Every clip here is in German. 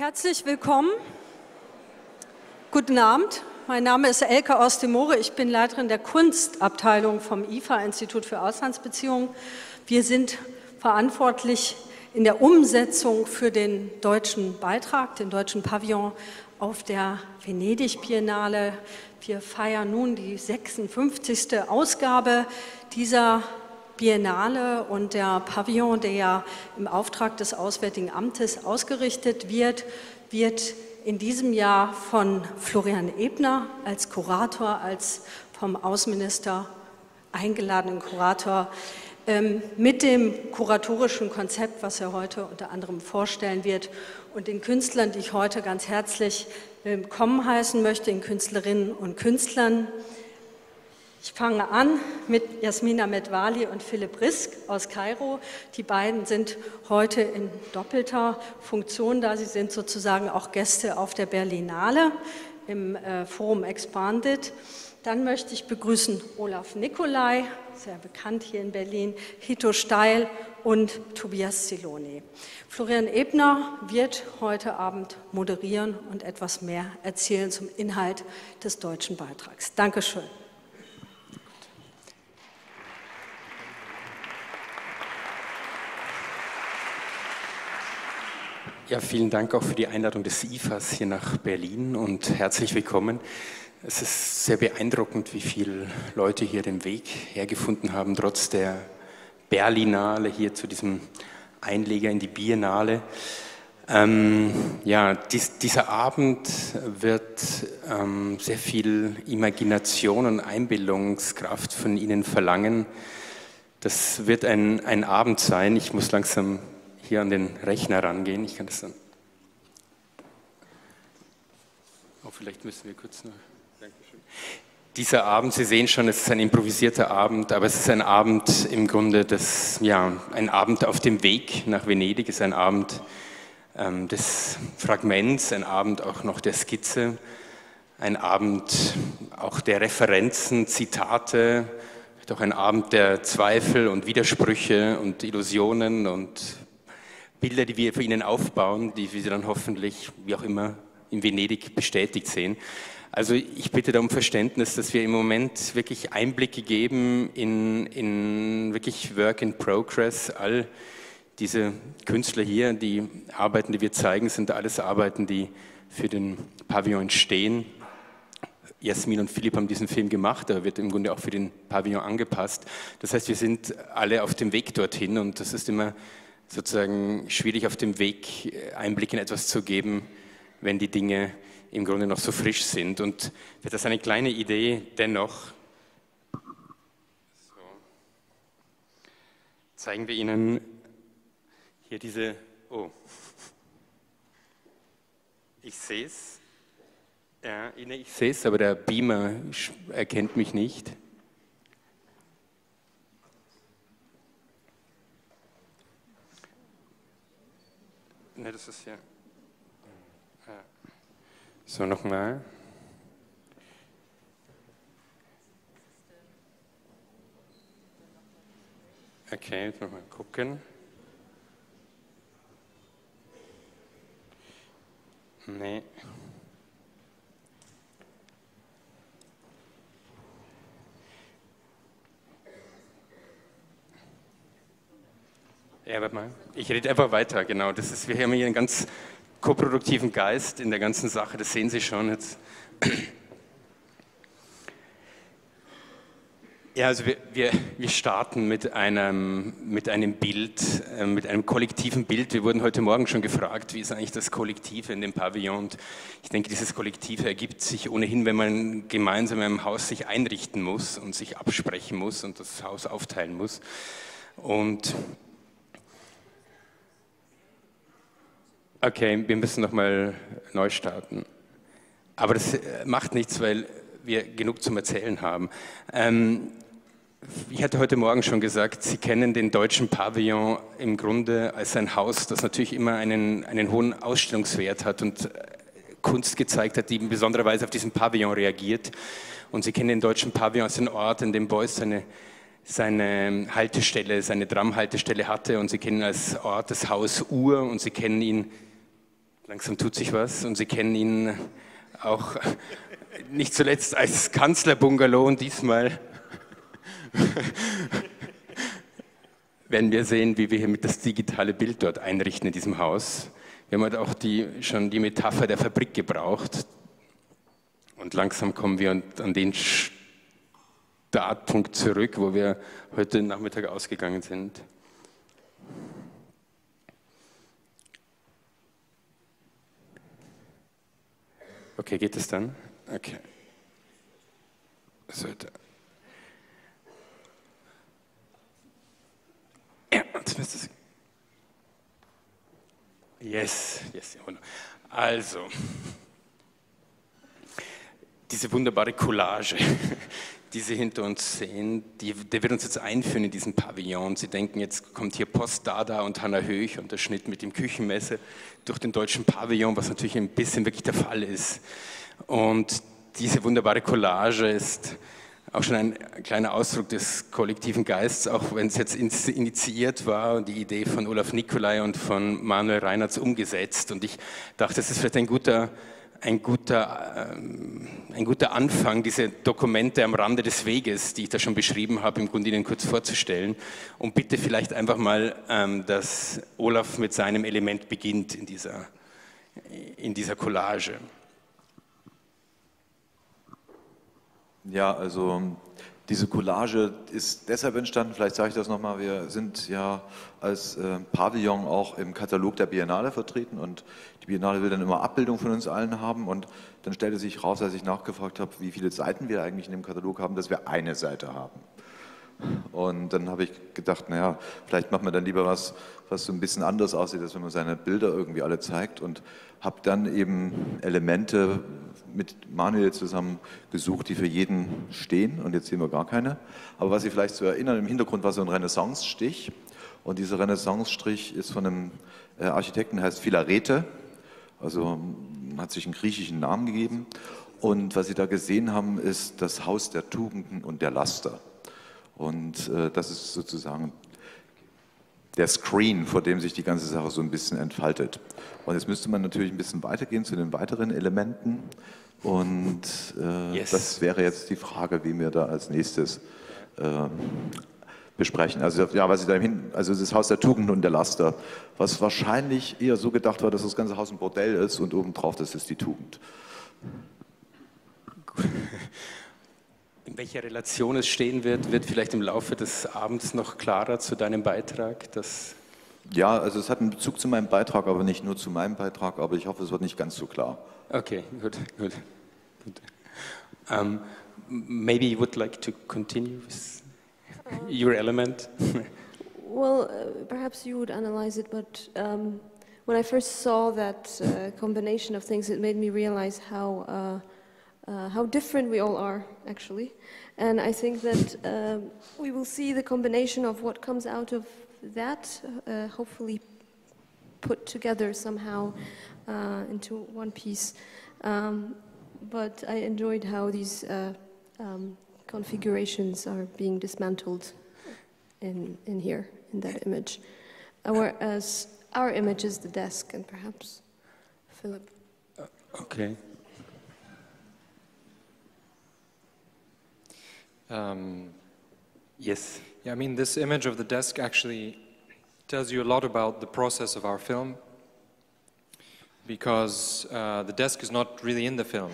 Herzlich willkommen. Guten Abend. Mein Name ist Elke Ostemore. Ich bin Leiterin der Kunstabteilung vom IFA-Institut für Auslandsbeziehungen. Wir sind verantwortlich in der Umsetzung für den deutschen Beitrag, den deutschen Pavillon auf der Venedig-Biennale. Wir feiern nun die 56. Ausgabe dieser Biennale und der Pavillon, der ja im Auftrag des Auswärtigen Amtes ausgerichtet wird, wird in diesem Jahr von Florian Ebner als Kurator, als vom Außenminister eingeladenen Kurator, mit dem kuratorischen Konzept, was er heute unter anderem vorstellen wird, und den Künstlern, die ich heute ganz herzlich willkommen heißen möchte, den Künstlerinnen und Künstlern. Ich fange an mit Jasmina Metwaly und Philip Rizk aus Kairo. Die beiden sind heute in doppelter Funktion da. Sie sind sozusagen auch Gäste auf der Berlinale im Forum Expanded. Dann möchte ich begrüßen Olaf Nicolai, sehr bekannt hier in Berlin, Hito Steyerl und Tobias Zielony. Florian Ebner wird heute Abend moderieren und etwas mehr erzählen zum Inhalt des deutschen Beitrags. Dankeschön. Ja, vielen Dank auch für die Einladung des IFAs hier nach Berlin und herzlich willkommen. Es ist sehr beeindruckend, wie viele Leute hier den Weg hergefunden haben, trotz der Berlinale hier zu diesem Einleger in die Biennale. Dieser Abend wird sehr viel Imagination und Einbildungskraft von Ihnen verlangen. Das wird ein Abend sein. Ich muss langsam hier an den Rechner rangehen. Ich kann das dann. Oh, vielleicht müssen wir kurz noch. Dankeschön. Dieser Abend, Sie sehen schon, es ist ein improvisierter Abend, aber es ist ein Abend im Grunde, ein Abend auf dem Weg nach Venedig, ist ein Abend des Fragments, ein Abend auch noch der Skizze, ein Abend auch der Referenzen, Zitate, doch ein Abend der Zweifel und Widersprüche und Illusionen und Bilder, die wir für Ihnen aufbauen, die wir dann hoffentlich, wie auch immer, in Venedig bestätigt sehen. Also ich bitte da um Verständnis, dass wir im Moment wirklich Einblicke geben in wirklich Work in Progress. All diese Künstler hier, die Arbeiten, die wir zeigen, sind alles Arbeiten, die für den Pavillon entstehen. Jasmin und Philipp haben diesen Film gemacht, aber wird im Grunde auch für den Pavillon angepasst. Das heißt, wir sind alle auf dem Weg dorthin und das ist immer sozusagen schwierig, auf dem Weg Einblick in etwas zu geben, wenn die Dinge im Grunde noch so frisch sind. Und das ist eine kleine Idee, dennoch so zeigen wir Ihnen hier diese, ich sehe es, aber der Beamer erkennt mich nicht. Ne, das ist ja. So, nochmal. Okay, jetzt nochmal gucken. Nee. Ja, warte mal. Ich rede einfach weiter, genau. Das ist, wir haben hier einen ganz koproduktiven Geist in der ganzen Sache, das sehen Sie schon jetzt. Ja, also wir starten mit einem Bild, mit einem kollektiven Bild. Wir wurden heute Morgen schon gefragt, wie ist eigentlich das Kollektive in dem Pavillon? Und ich denke, dieses Kollektive ergibt sich ohnehin, wenn man gemeinsam im Haus sich einrichten muss und sich absprechen muss und das Haus aufteilen muss. Und okay, wir müssen nochmal neu starten. Aber das macht nichts, weil wir genug zum Erzählen haben. Ich hatte heute Morgen schon gesagt, Sie kennen den deutschen Pavillon im Grunde als ein Haus, das natürlich immer einen hohen Ausstellungswert hat und Kunst gezeigt hat, die in besonderer Weise auf diesen Pavillon reagiert. Und Sie kennen den deutschen Pavillon als den Ort, in dem Beuys seine Haltestelle, seine Tramhaltestelle hatte. Und Sie kennen ihn als Ort das Haus Uhr und Sie kennen ihn Langsam tut sich was und Sie kennen ihn auch nicht zuletzt als Kanzlerbungalow und diesmal werden wir sehen, wie wir hier mit das digitale Bild dort einrichten in diesem Haus. Wir haben halt auch schon die Metapher der Fabrik gebraucht und langsam kommen wir an den Startpunkt zurück, wo wir heute Nachmittag ausgegangen sind. Okay, geht es dann? Okay. Sollte. Ja, jetzt müsste es. Yes, wunderbar. Also, diese wunderbare Collage, die Sie hinter uns sehen, der wird uns jetzt einführen in diesen Pavillon. Sie denken, jetzt kommt hier Post-Dada und Hannah Höch und der Schnitt mit dem Küchenmesser durch den deutschen Pavillon, was natürlich ein bisschen wirklich der Fall ist. Und diese wunderbare Collage ist auch schon ein kleiner Ausdruck des kollektiven Geistes, auch wenn es jetzt initiiert war und die Idee von Olaf Nicolai und von Manuel Reinerts umgesetzt. Und ich dachte, das ist vielleicht ein guter Anfang, diese Dokumente am Rande des Weges, die ich da schon beschrieben habe, im Grunde Ihnen kurz vorzustellen. Und bitte vielleicht einfach mal, dass Olaf mit seinem Element beginnt in dieser Collage. Ja, also diese Collage ist deshalb entstanden, vielleicht sage ich das nochmal, wir sind ja als Pavillon auch im Katalog der Biennale vertreten und die Biennale will dann immer Abbildung von uns allen haben und dann stellte sich raus, als ich nachgefragt habe, wie viele Seiten wir eigentlich in dem Katalog haben, dass wir eine Seite haben. Und dann habe ich gedacht, naja, vielleicht macht man dann lieber was, was so ein bisschen anders aussieht, als wenn man seine Bilder irgendwie alle zeigt und habe dann eben Elemente mit Manuel zusammen gesucht, die für jeden stehen und jetzt sehen wir gar keine. Aber was Sie vielleicht zu erinnern, im Hintergrund war so ein Renaissance-Stich und dieser Renaissance-Strich ist von einem Architekten, der heißt Filarete, also hat sich einen griechischen Namen gegeben und was Sie da gesehen haben, ist das Haus der Tugenden und der Laster. Und das ist sozusagen der Screen, vor dem sich die ganze Sache so ein bisschen entfaltet. Und jetzt müsste man natürlich ein bisschen weitergehen zu den weiteren Elementen. Und das wäre jetzt die Frage, wie wir da als nächstes besprechen. Also, ja, was ich da hin, also das Haus der Tugend und der Laster, was wahrscheinlich eher so gedacht war, dass das ganze Haus ein Bordell ist und obendrauf, das ist die Tugend. Gut. In welcher Relation es stehen wird, wird vielleicht im Laufe des Abends noch klarer zu deinem Beitrag? Dass ja, also es hat einen Bezug zu meinem Beitrag, aber nicht nur zu meinem Beitrag, aber ich hoffe, es wird nicht ganz so klar. Okay, gut. Maybe you would like to continue with your element? Well, perhaps you would analyze it, but when I first saw that combination of things, it made me realize how different we all are, actually. And I think that we will see the combination of what comes out of that, hopefully put together somehow into one piece. But I enjoyed how these configurations are being dismantled in here, in that image. Whereas our image is the desk, and perhaps Philip. Okay. Yes. Yeah, I mean, this image of the desk actually tells you a lot about the process of our film, because the desk is not really in the film.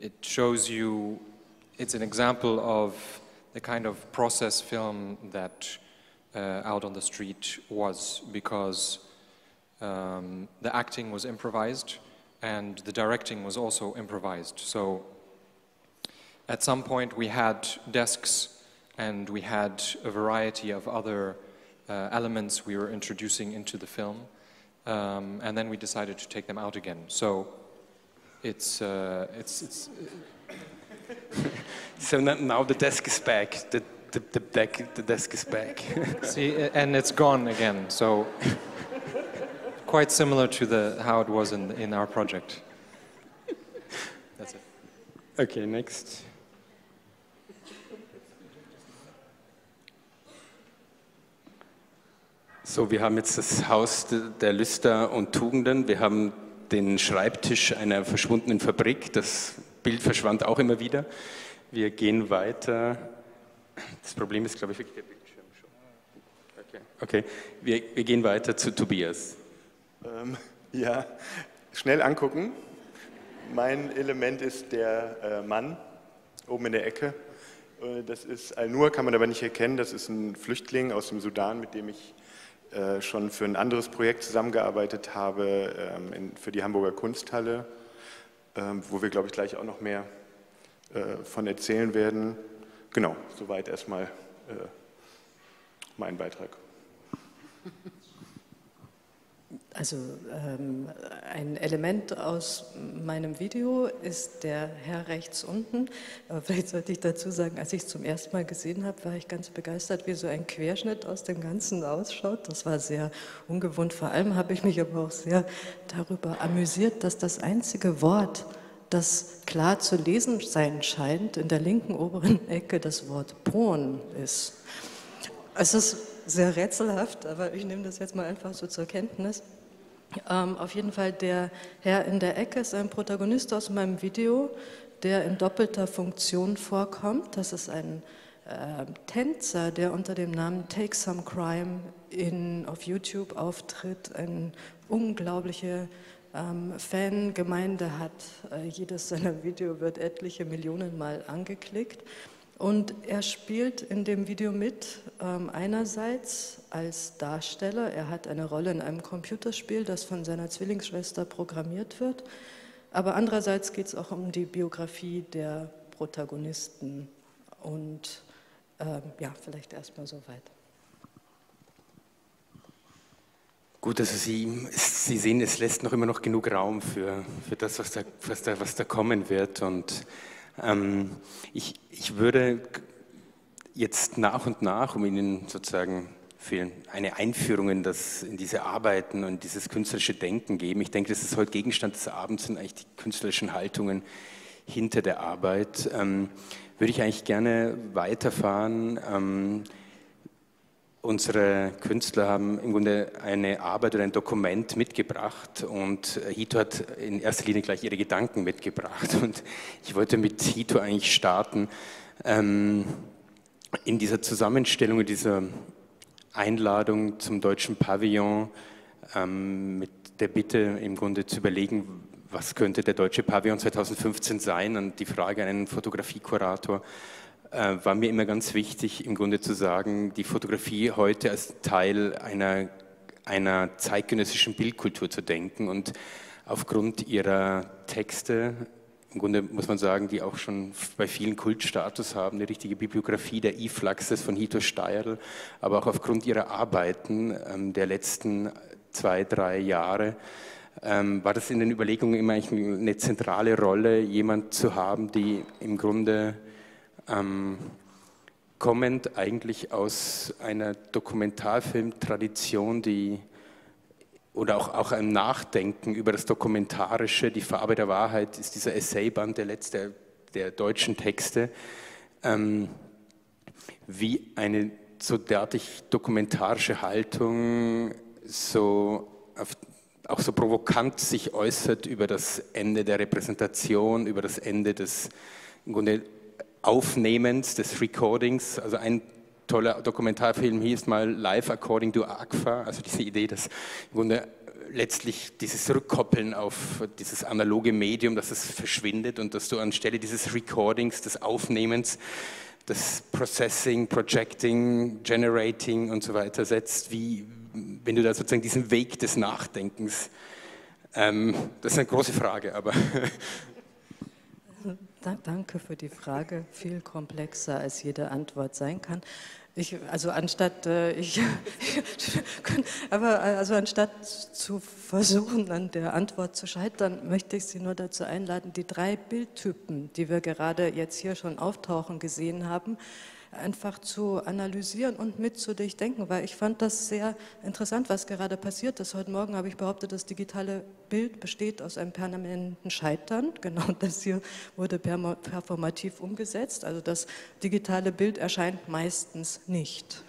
It shows you, it's an example of the kind of process film that Out on the Street was, because the acting was improvised and the directing was also improvised. So at some point we had desks and we had a variety of other elements we were introducing into the film, and then we decided to take them out again. So it's so now the desk is back. The desk is back. See, and it's gone again. So quite similar to how it was in our project. That's it. Okay, next. So, wir haben jetzt das Haus der Lüster und Tugenden, wir haben den Schreibtisch einer verschwundenen Fabrik, das Bild verschwand auch immer wieder. Wir gehen weiter, das Problem ist, glaube ich, wirklich der Bildschirm schon. Okay. Wir gehen weiter zu Tobias. Ja, schnell angucken. Mein Element ist der Mann, oben in der Ecke. Das ist Al-Nur, kann man aber nicht erkennen. Das ist ein Flüchtling aus dem Sudan, mit dem ich schon für ein anderes Projekt zusammengearbeitet habe, für die Hamburger Kunsthalle, wo wir, glaube ich, gleich auch noch mehr von erzählen werden. Genau, soweit erstmal mein Beitrag. Also ein Element aus meinem Video ist der Herr rechts unten. Aber vielleicht sollte ich dazu sagen, als ich es zum ersten Mal gesehen habe, war ich ganz begeistert, wie so ein Querschnitt aus dem Ganzen ausschaut. Das war sehr ungewohnt. Vor allem habe ich mich aber auch sehr darüber amüsiert, dass das einzige Wort, das klar zu lesen sein scheint, in der linken oberen Ecke das Wort Porn ist. Es ist sehr rätselhaft, aber ich nehme das jetzt mal einfach so zur Kenntnis. Auf jeden Fall, der Herr in der Ecke ist ein Protagonist aus meinem Video, der in doppelter Funktion vorkommt. Das ist ein Tänzer, der unter dem Namen Take Some Crime auf YouTube auftritt, eine unglaubliche Fangemeinde hat. Jedes seiner Videos wird etliche Millionen Mal angeklickt. Und er spielt in dem Video mit, einerseits als Darsteller, er hat eine Rolle in einem Computerspiel, das von seiner Zwillingsschwester programmiert wird, aber andererseits geht es auch um die Biografie der Protagonisten und ja, vielleicht erstmal so weit. Gut, also Sie sehen, es lässt noch immer noch genug Raum für das, was da kommen wird, und ich würde jetzt nach und nach, um Ihnen sozusagen eine Einführung in diese Arbeiten und dieses künstlerische Denken geben. Ich denke, das ist heute Gegenstand des Abends, sind eigentlich die künstlerischen Haltungen hinter der Arbeit. Würde ich eigentlich gerne weiterfahren. Unsere Künstler haben im Grunde eine Arbeit oder ein Dokument mitgebracht und Hito hat in erster Linie gleich ihre Gedanken mitgebracht und ich wollte mit Hito eigentlich starten. In dieser Zusammenstellung, in dieser Einladung zum Deutschen Pavillon mit der Bitte im Grunde zu überlegen, was könnte der Deutsche Pavillon 2015 sein, und die Frage an einen Fotografiekurator, war mir immer ganz wichtig, im Grunde zu sagen, die Fotografie heute als Teil einer zeitgenössischen Bildkultur zu denken, und aufgrund ihrer Texte, im Grunde muss man sagen, die auch schon bei vielen Kultstatus haben, eine richtige Bibliografie der IFA-Flaxes von Hito Steyerl, aber auch aufgrund ihrer Arbeiten der letzten 2, 3 Jahre, war das in den Überlegungen immer eine zentrale Rolle, jemand zu haben, die im Grunde kommend eigentlich aus einer Dokumentarfilmtradition, oder auch einem Nachdenken über das Dokumentarische, die Farbe der Wahrheit ist dieser Essayband, der letzte der deutschen Texte, wie eine so derartig dokumentarische Haltung auch so provokant sich äußert über das Ende der Repräsentation, über das Ende des im Grunde Aufnehmens, des Recordings. Also ein toller Dokumentarfilm hier ist mal Live According to ACFA, also diese Idee, dass im Grunde letztlich dieses Rückkoppeln auf dieses analoge Medium, dass es verschwindet und dass du anstelle dieses Recordings, des Aufnehmens, das Processing, Projecting, Generating und so weiter setzt, wie wenn du da sozusagen diesen Weg des Nachdenkens, das ist eine große Frage, aber... Danke für die Frage, viel komplexer als jede Antwort sein kann. Anstatt zu versuchen, an der Antwort zu scheitern, möchte ich Sie nur dazu einladen, die 3 Bildtypen, die wir gerade jetzt hier schon auftauchen gesehen haben, einfach zu analysieren und mitzudurchdenken, weil ich fand das sehr interessant, was gerade passiert ist. Heute Morgen habe ich behauptet, das digitale Bild besteht aus einem permanenten Scheitern. Genau das hier wurde performativ umgesetzt. Also das digitale Bild erscheint meistens nicht.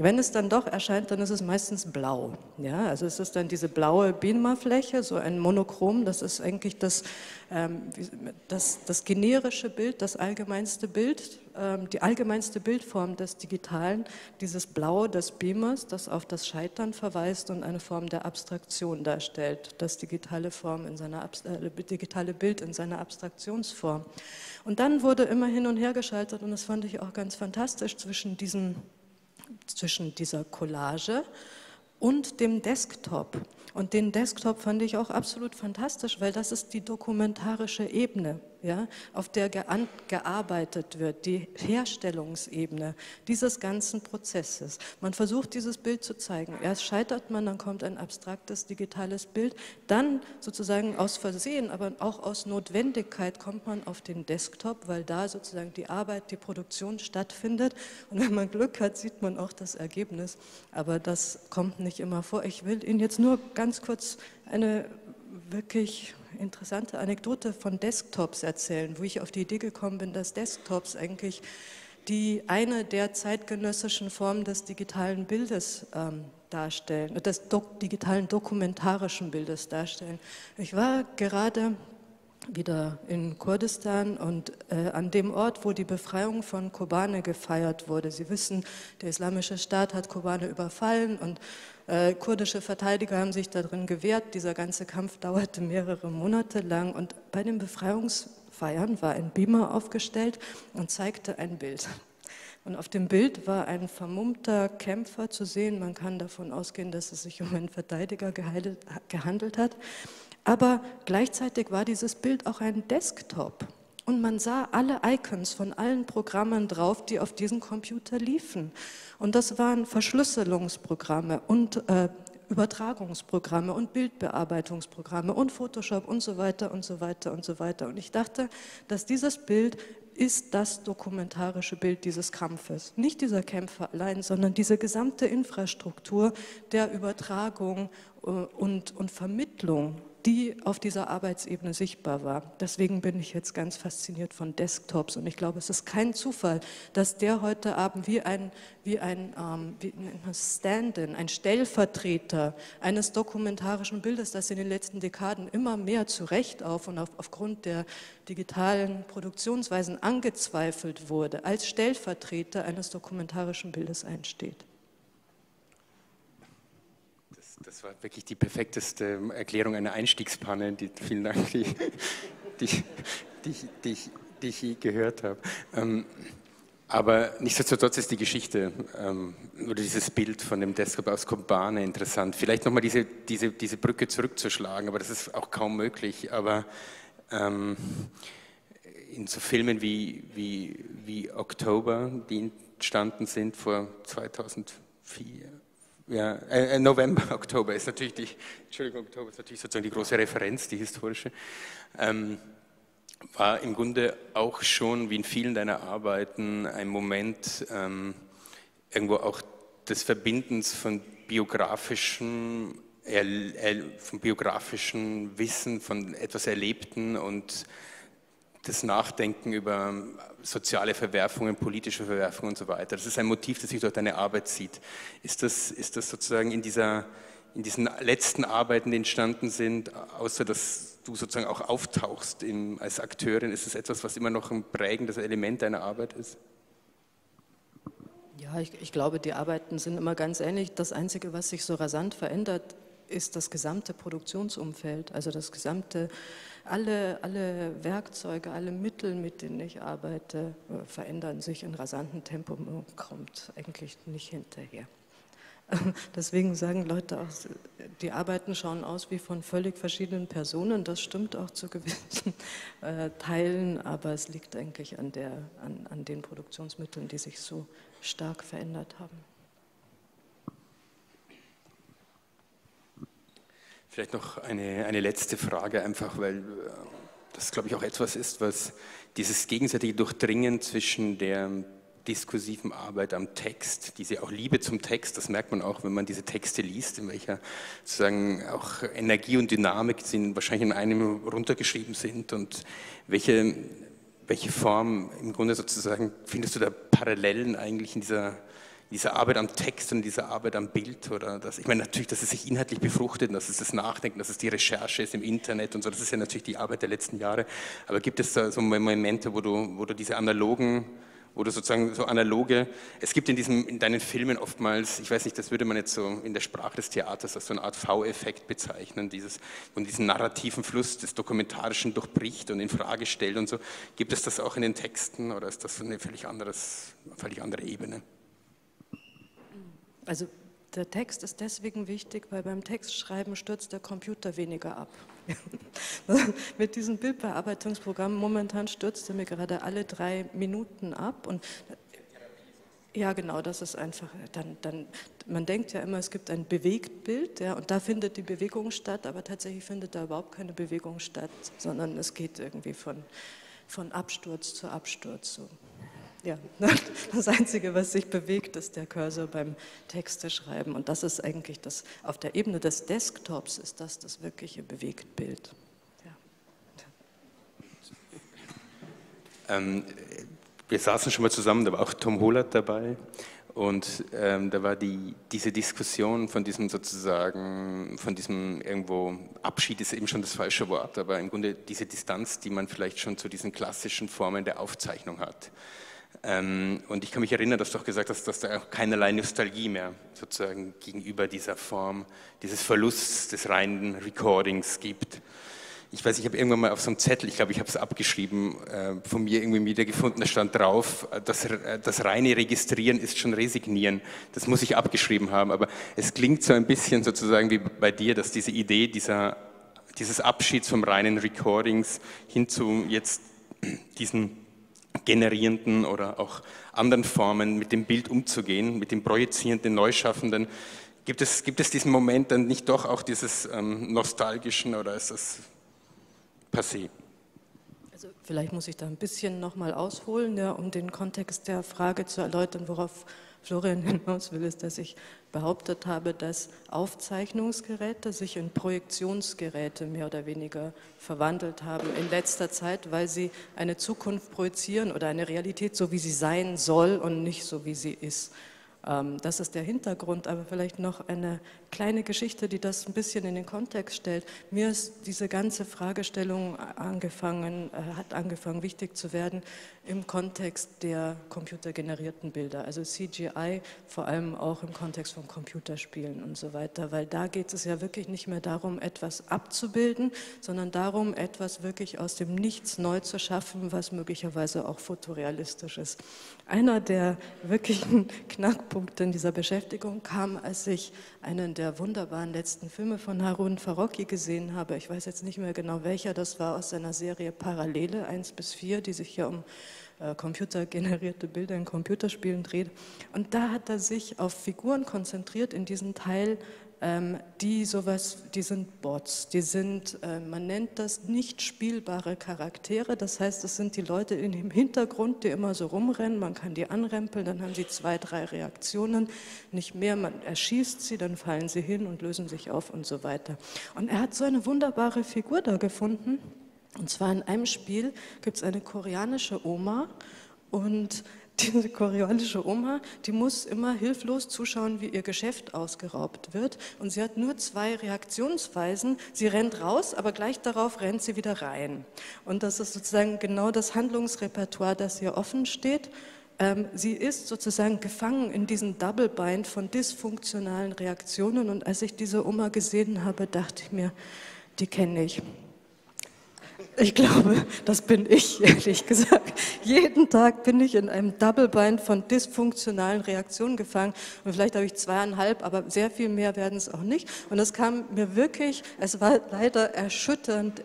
Wenn es dann doch erscheint, dann ist es meistens blau. Ja, also es ist dann diese blaue Beamer-Fläche, so ein Monochrom, das ist eigentlich das generische Bild, das allgemeinste Bild, die allgemeinste Bildform des Digitalen, dieses Blaue des Beamers, das auf das Scheitern verweist und eine Form der Abstraktion darstellt, das digitale, digitale Bild in seiner Abstraktionsform. Und dann wurde immer hin und her geschaltet und das fand ich auch ganz fantastisch zwischen dieser Collage und dem Desktop. Und den Desktop fand ich auch absolut fantastisch, weil das ist die dokumentarische Ebene, ja, auf der gearbeitet wird, die Herstellungsebene dieses ganzen Prozesses. Man versucht, dieses Bild zu zeigen. Erst scheitert man, dann kommt ein abstraktes, digitales Bild. Dann sozusagen aus Versehen, aber auch aus Notwendigkeit kommt man auf den Desktop, weil da sozusagen die Arbeit, die Produktion stattfindet. Und wenn man Glück hat, sieht man auch das Ergebnis. Aber das kommt nicht immer vor. Ich will Ihnen jetzt nur ganz kurz eine wirklich interessante Anekdote von Desktops erzählen, wo ich auf die Idee gekommen bin, dass Desktops eigentlich eine der zeitgenössischen Formen des digitalen Bildes darstellen, des digitalen dokumentarischen Bildes darstellen. Ich war gerade wieder in Kurdistan und an dem Ort, wo die Befreiung von Kobane gefeiert wurde. Sie wissen, der Islamische Staat hat Kobane überfallen und kurdische Verteidiger haben sich darin gewehrt. Dieser ganze Kampf dauerte mehrere Monate lang und bei den Befreiungsfeiern war ein Beamer aufgestellt und zeigte ein Bild. Und auf dem Bild war ein vermummter Kämpfer zu sehen. Man kann davon ausgehen, dass es sich um einen Verteidiger gehandelt hat. Aber gleichzeitig war dieses Bild auch ein Desktop und man sah alle Icons von allen Programmen drauf, die auf diesem Computer liefen. Und das waren Verschlüsselungsprogramme und Übertragungsprogramme und Bildbearbeitungsprogramme und Photoshop und so weiter und so weiter und so weiter. Und ich dachte, dass dieses Bild ist das dokumentarische Bild dieses Kampfes. Nicht dieser Kämpfer allein, sondern diese gesamte Infrastruktur der Übertragung und Vermittlung, die auf dieser Arbeitsebene sichtbar war. Deswegen bin ich jetzt ganz fasziniert von Desktops und ich glaube, es ist kein Zufall, dass der heute Abend wie ein Stand-in, ein Stellvertreter eines dokumentarischen Bildes, das in den letzten Dekaden immer mehr zu Recht aufgrund der digitalen Produktionsweisen angezweifelt wurde, als Stellvertreter eines dokumentarischen Bildes einsteht. Das war wirklich die perfekteste Erklärung einer Einstiegspanne. Vielen Dank, die ich gehört habe. Aber nichtsdestotrotz ist die Geschichte oder dieses Bild von dem Desktop aus Kobane interessant. Vielleicht nochmal diese Brücke zurückzuschlagen, aber das ist auch kaum möglich. Aber in so Filmen wie Oktober, die entstanden sind vor 2004, ja, Oktober ist natürlich Oktober ist natürlich sozusagen die große Referenz, die historische, war im Grunde auch schon, wie in vielen deiner Arbeiten, ein Moment irgendwo auch des Verbindens von biografischem, Wissen, von etwas Erlebten und das Nachdenken über soziale Verwerfungen, politische Verwerfungen und so weiter. Das ist ein Motiv, das sich durch deine Arbeit zieht. Ist das sozusagen in diesen letzten Arbeiten, die entstanden sind, außer dass du sozusagen auch auftauchst als Akteurin, ist das etwas, was immer noch ein prägendes Element deiner Arbeit ist? Ja, ich glaube, die Arbeiten sind immer ganz ähnlich. Das Einzige, was sich so rasant verändert, ist das gesamte Produktionsumfeld, also das gesamte, alle Werkzeuge, alle Mittel, mit denen ich arbeite, verändern sich in rasantem Tempo und kommt eigentlich nicht hinterher. Deswegen sagen Leute auch, die Arbeiten schauen aus wie von völlig verschiedenen Personen, das stimmt auch zu gewissen Teilen, aber es liegt eigentlich an den Produktionsmitteln, die sich so stark verändert haben. Vielleicht noch eine letzte Frage, einfach weil das, glaube ich, auch etwas ist, was dieses gegenseitige Durchdringen zwischen der diskursiven Arbeit am Text, diese auch Liebe zum Text, das merkt man auch, wenn man diese Texte liest, in welcher sozusagen auch Energie und Dynamik sind, wahrscheinlich in einem runtergeschrieben sind und welche Form im Grunde sozusagen findest du da Parallelen eigentlich in dieser diese Arbeit am Text und diese Arbeit am Bild oder das, ich meine natürlich, dass es sich inhaltlich befruchtet, dass es das Nachdenken, dass es die Recherche ist im Internet und so, das ist ja natürlich die Arbeit der letzten Jahre, aber gibt es da so Momente, wo du diese analogen, wo du sozusagen so analoge, es gibt in deinen Filmen oftmals, ich weiß nicht, das würde man jetzt so in der Sprache des Theaters als so eine Art V-Effekt bezeichnen, und diesen narrativen Fluss des Dokumentarischen durchbricht und in Frage stellt und so, gibt es das auch in den Texten oder ist das eine völlig andere Ebene? Also der Text ist deswegen wichtig, weil beim Textschreiben stürzt der Computer weniger ab. Mit diesem Bildbearbeitungsprogramm momentan stürzt er mir gerade alle 3 Minuten ab. Und ja, genau, das ist einfach, man denkt ja immer, es gibt ein Bewegtbild, ja, und da findet die Bewegung statt, aber tatsächlich findet da überhaupt keine Bewegung statt, sondern es geht irgendwie von Absturz zu Absturz so. Ja, das Einzige, was sich bewegt, ist der Cursor beim Texteschreiben. Und das ist eigentlich das, auf der Ebene des Desktops ist das wirkliche Bewegtbild. Ja. Wir saßen schon mal zusammen, da war auch Tom Hollert dabei. Und da war diese Diskussion von diesem sozusagen, von diesem irgendwo, Abschied ist eben schon das falsche Wort, aber im Grunde diese Distanz, die man vielleicht schon zu diesen klassischen Formen der Aufzeichnung hat. Und ich kann mich erinnern, dass du auch gesagt hast, dass da auch keinerlei Nostalgie mehr sozusagen gegenüber dieser Form, dieses Verlusts des reinen Recordings gibt. Ich weiß, ich habe irgendwann mal auf so einem Zettel, ich glaube, ich habe es abgeschrieben, von mir irgendwie wiedergefunden, da stand drauf, das reine Registrieren ist schon Resignieren. Das muss ich abgeschrieben haben, aber es klingt so ein bisschen sozusagen wie bei dir, dass diese Idee dieses Abschieds vom reinen Recordings hin zu jetzt diesen generierenden oder auch anderen Formen mit dem Bild umzugehen, mit dem projizierenden, neuschaffenden. Gibt es diesen Moment dann nicht doch auch dieses nostalgischen oder ist das passé? Also vielleicht muss ich da ein bisschen nochmal ausholen, ja, um den Kontext der Frage zu erläutern, worauf Florian hinaus will, ist, dass ich behauptet habe, dass Aufzeichnungsgeräte sich in Projektionsgeräte mehr oder weniger verwandelt haben in letzter Zeit, weil sie eine Zukunft projizieren oder eine Realität, so wie sie sein soll und nicht so wie sie ist. Das ist der Hintergrund, aber vielleicht noch eine kleine Geschichte, die das ein bisschen in den Kontext stellt. Mir ist diese ganze Fragestellung hat angefangen wichtig zu werden im Kontext der computergenerierten Bilder, also CGI, vor allem auch im Kontext von Computerspielen und so weiter, weil da geht es ja wirklich nicht mehr darum, etwas abzubilden, sondern darum, etwas wirklich aus dem Nichts neu zu schaffen, was möglicherweise auch fotorealistisch ist. Einer der wirklichen Knackpunkte in dieser Beschäftigung kam, als ich einen der wunderbaren letzten Filme von Harun Farocki gesehen habe. Ich weiß jetzt nicht mehr genau welcher, das war aus seiner Serie Parallele 1 bis 4, die sich ja um computergenerierte Bilder in Computerspielen dreht. Und da hat er sich auf Figuren konzentriert in diesem Teil, die sind Bots, die sind, man nennt das nicht spielbare Charaktere, das heißt, das sind die Leute in dem Hintergrund, die immer so rumrennen, man kann die anrempeln, dann haben sie 2, 3 Reaktionen, nicht mehr, man erschießt sie, dann fallen sie hin und lösen sich auf und so weiter. Und er hat so eine wunderbare Figur da gefunden, und zwar in einem Spiel gibt es eine koreanische Oma, und diese koreanische Oma, die muss immer hilflos zuschauen, wie ihr Geschäft ausgeraubt wird. Und sie hat nur 2 Reaktionsweisen. Sie rennt raus, aber gleich darauf rennt sie wieder rein. Und das ist sozusagen genau das Handlungsrepertoire, das hier offen steht. Sie ist sozusagen gefangen in diesem Double Bind von dysfunktionalen Reaktionen. Und als ich diese Oma gesehen habe, dachte ich mir, die kenne ich. Ich glaube, das bin ich, ehrlich gesagt. Jeden Tag bin ich in einem Double-Bind von dysfunktionalen Reaktionen gefangen. Und vielleicht habe ich 2,5, aber sehr viel mehr werden es auch nicht. Und das kam mir wirklich, es war leider erschütternd,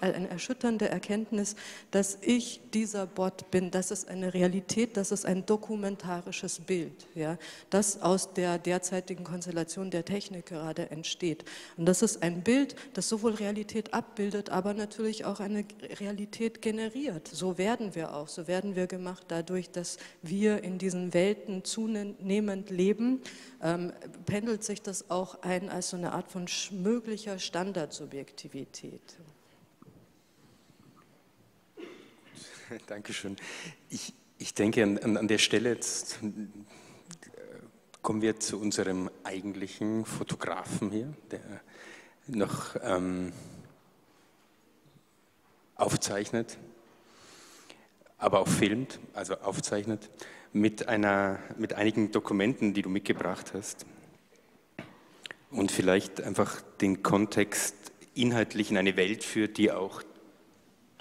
eine erschütternde Erkenntnis, dass ich dieser Bot bin. Das ist eine Realität, das ist ein dokumentarisches Bild, ja, das aus der derzeitigen Konstellation der Technik gerade entsteht. Und das ist ein Bild, das sowohl Realität abbildet, aber natürlich auch eine Realität generiert. So werden wir auch, so werden wir gemacht dadurch, dass wir in diesen Welten zunehmend leben, pendelt sich das auch ein als so eine Art von möglicher Standardsubjektivität. Dankeschön. Ich denke an der Stelle jetzt Kommen wir zu unserem eigentlichen Fotografen hier, der noch aufzeichnet, aber auch filmt, also aufzeichnet, mit einigen Dokumenten, die du mitgebracht hast. Und vielleicht einfach den Kontext inhaltlich in eine Welt führt, die auch